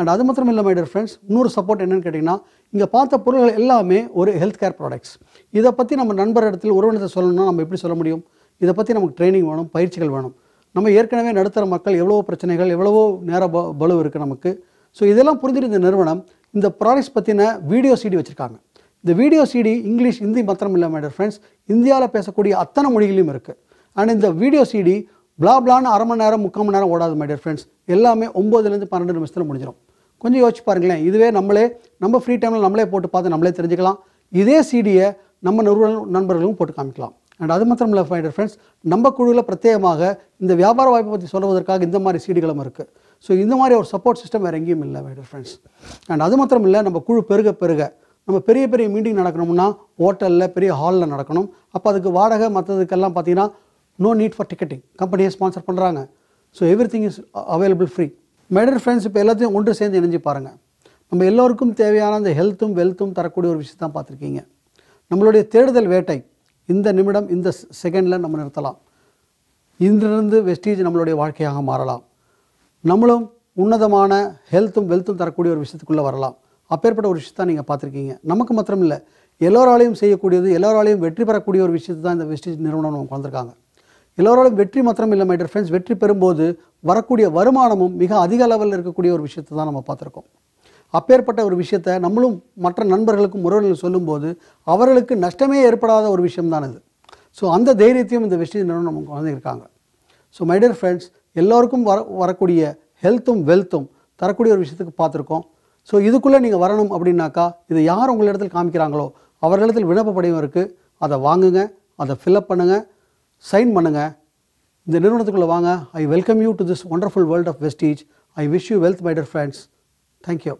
அண்ட் அது மாத்திரம் இல்லை மை டியர் ஃப்ரெண்ட்ஸ், இன்னொரு சப்போர்ட் என்னென்னு கேட்டிங்கன்னா இங்கே பார்த்த பொருட்கள் எல்லாமே ஒரு ஹெல்த் கேர் ப்ராடக்ட்ஸ். இதை பற்றி நம்ம நண்பர் இடத்துல உறவினத்தை சொல்லணும்னா நம்ம எப்படி சொல்ல முடியும்? இதை பற்றி நமக்கு ட்ரைனிங் வேணும், பயிற்சிகள் வேணும். நம்ம ஏற்கனவே நடுத்தர மக்கள் எவ்வளவோ பிரச்சனைகள், எவ்வளவோ நேர ப பலு இருக்குது நமக்கு. ஸோ இதெல்லாம் புரிஞ்சிருந்த நிறுவனம் இந்த ப்ராடக்ட்ஸ் பற்றின வீடியோ சிடி வச்சுருக்காங்க. இந்த வீடியோ சிடி இங்கிலீஷ், ஹிந்தி மாத்திரம் இல்லை மை டியர் ஃப்ரெண்ட்ஸ், இந்தியாவில் பேசக்கூடிய அத்தனை மொழிகளையும் இருக்குது. அண்ட் இந்த வீடியோ சிடி பிளா பிளான்னு அரை மணி நேரம் முக்கால் மணி நேரம் ஓடாது மை டியர் ஃப்ரெண்ட்ஸ், எல்லாமே ஒம்போதுலேருந்து பன்னெண்டு நிமிஷத்தில் முடிஞ்சிடும். கொஞ்சம் யோசிச்சு பாருங்களேன், இதுவே நம்மளே நம்ம ஃப்ரீ டைமில் நம்மளே போட்டு பார்த்து நம்மளே தெரிஞ்சுக்கலாம். இதே சிடியை நம்ம நிறுவன நண்பர்களும் போட்டு காமிக்கலாம். அண்ட் அது மாத்திரம் இல்லை மை டியர் ஃப்ரெண்ட்ஸ், நம்ம குழுவில் பிரத்யேகமாக இந்த வியாபார வாய்ப்பை பற்றி சொல்வதற்காக இந்த மாதிரி சீடுகளும் இருக்குது. ஸோ இந்த மாதிரி ஒரு சப்போர்ட் சிஸ்டம் வேறு எங்கேயும் இல்லை மை டியர் ஃப்ரெண்ட்ஸ். அண்ட் அது மாத்திரம் இல்லை, நம்ம குழு பெருக பெருக நம்ம பெரிய பெரிய மீட்டிங் நடக்கணும்னா ஹோட்டலில் பெரிய ஹாலில் நடக்கணும். அப்போ அதுக்கு வாடகை மற்றதுக்கெல்லாம் பார்த்தீங்கன்னா நோ நீட் ஃபார் டிக்கெட்டிங், கம்பெனியை ஸ்பான்சர் பண்ணுறாங்க. So everything is available free. My dear friends, இப்போ எல்லாத்தையும் ஒன்று சேர்ந்து இணைஞ்சு பாருங்கள். நம்ம எல்லோருக்கும் தேவையான அந்த ஹெல்த்தும் வெல்த்தும் தரக்கூடிய ஒரு விஷயத்தான் பார்த்துருக்கீங்க. நம்மளுடைய தேடுதல் வேட்டை இந்த நிமிடம் இந்த செகண்டில் நம்ம நிறுத்தலாம். இன்றிலிருந்து வெஸ்டீஜ் நம்மளுடைய வாழ்க்கையாக மாறலாம். நம்மளும் உன்னதமான ஹெல்த்தும் வெல்த்தும் தரக்கூடிய ஒரு விஷயத்துக்குள்ளே வரலாம். அப்பேற்பட்ட ஒரு விஷயத்தான் நீங்கள் பார்த்துருக்கீங்க. நமக்கு மாத்திரம் இல்லை, எல்லோராலையும் செய்யக்கூடியது, எல்லோராலையும் வெற்றி பெறக்கூடிய ஒரு விஷயத்து தான் இந்த வெஸ்டீஜ் நிறுவனம் நமக்கு வந்திருக்காங்க. எல்லோராலையும் வெற்றி மாத்திரம் இல்லை மை டியர் ஃப்ரெண்ட்ஸ், வெற்றி பெறும்போது வரக்கூடிய வருமானமும் மிக அதிக அளவில் இருக்கக்கூடிய ஒரு விஷயத்தை தான் நம்ம பார்த்துருக்கோம். அப்பேற்பட்ட ஒரு விஷயத்தை நம்மளும் மற்ற நண்பர்களுக்கும் உறவுகளுக்கு சொல்லும்போது அவர்களுக்கு நஷ்டமே ஏற்படாத ஒரு விஷயம்தான் இது. ஸோ அந்த தைரியத்தையும் இந்த வெஸ்டீஜ் நிறுவனம் நமக்கு வழங்கியிருக்காங்க. ஸோ மை டியர் ஃப்ரெண்ட்ஸ், எல்லோருக்கும் வர வரக்கூடிய ஹெல்த்தும் வெல்த்தும் தரக்கூடிய ஒரு விஷயத்துக்கு பார்த்துருக்கோம். ஸோ இதுக்குள்ளே நீங்கள் வரணும் அப்படின்னாக்கா இதை யார் உங்களிடத்தில் காமிக்கிறாங்களோ அவர்களிடத்தில் விண்ணப்பப்படையும் இருக்குது. அதை வாங்குங்க, அதை ஃபில்அப் பண்ணுங்கள், சைன் பண்ணுங்கள், இந்த நிறுவனத்துக்குள்ளே வாங்க. I welcome you to this wonderful world of Vestige. I wish you wealth my dear friends. Thank you.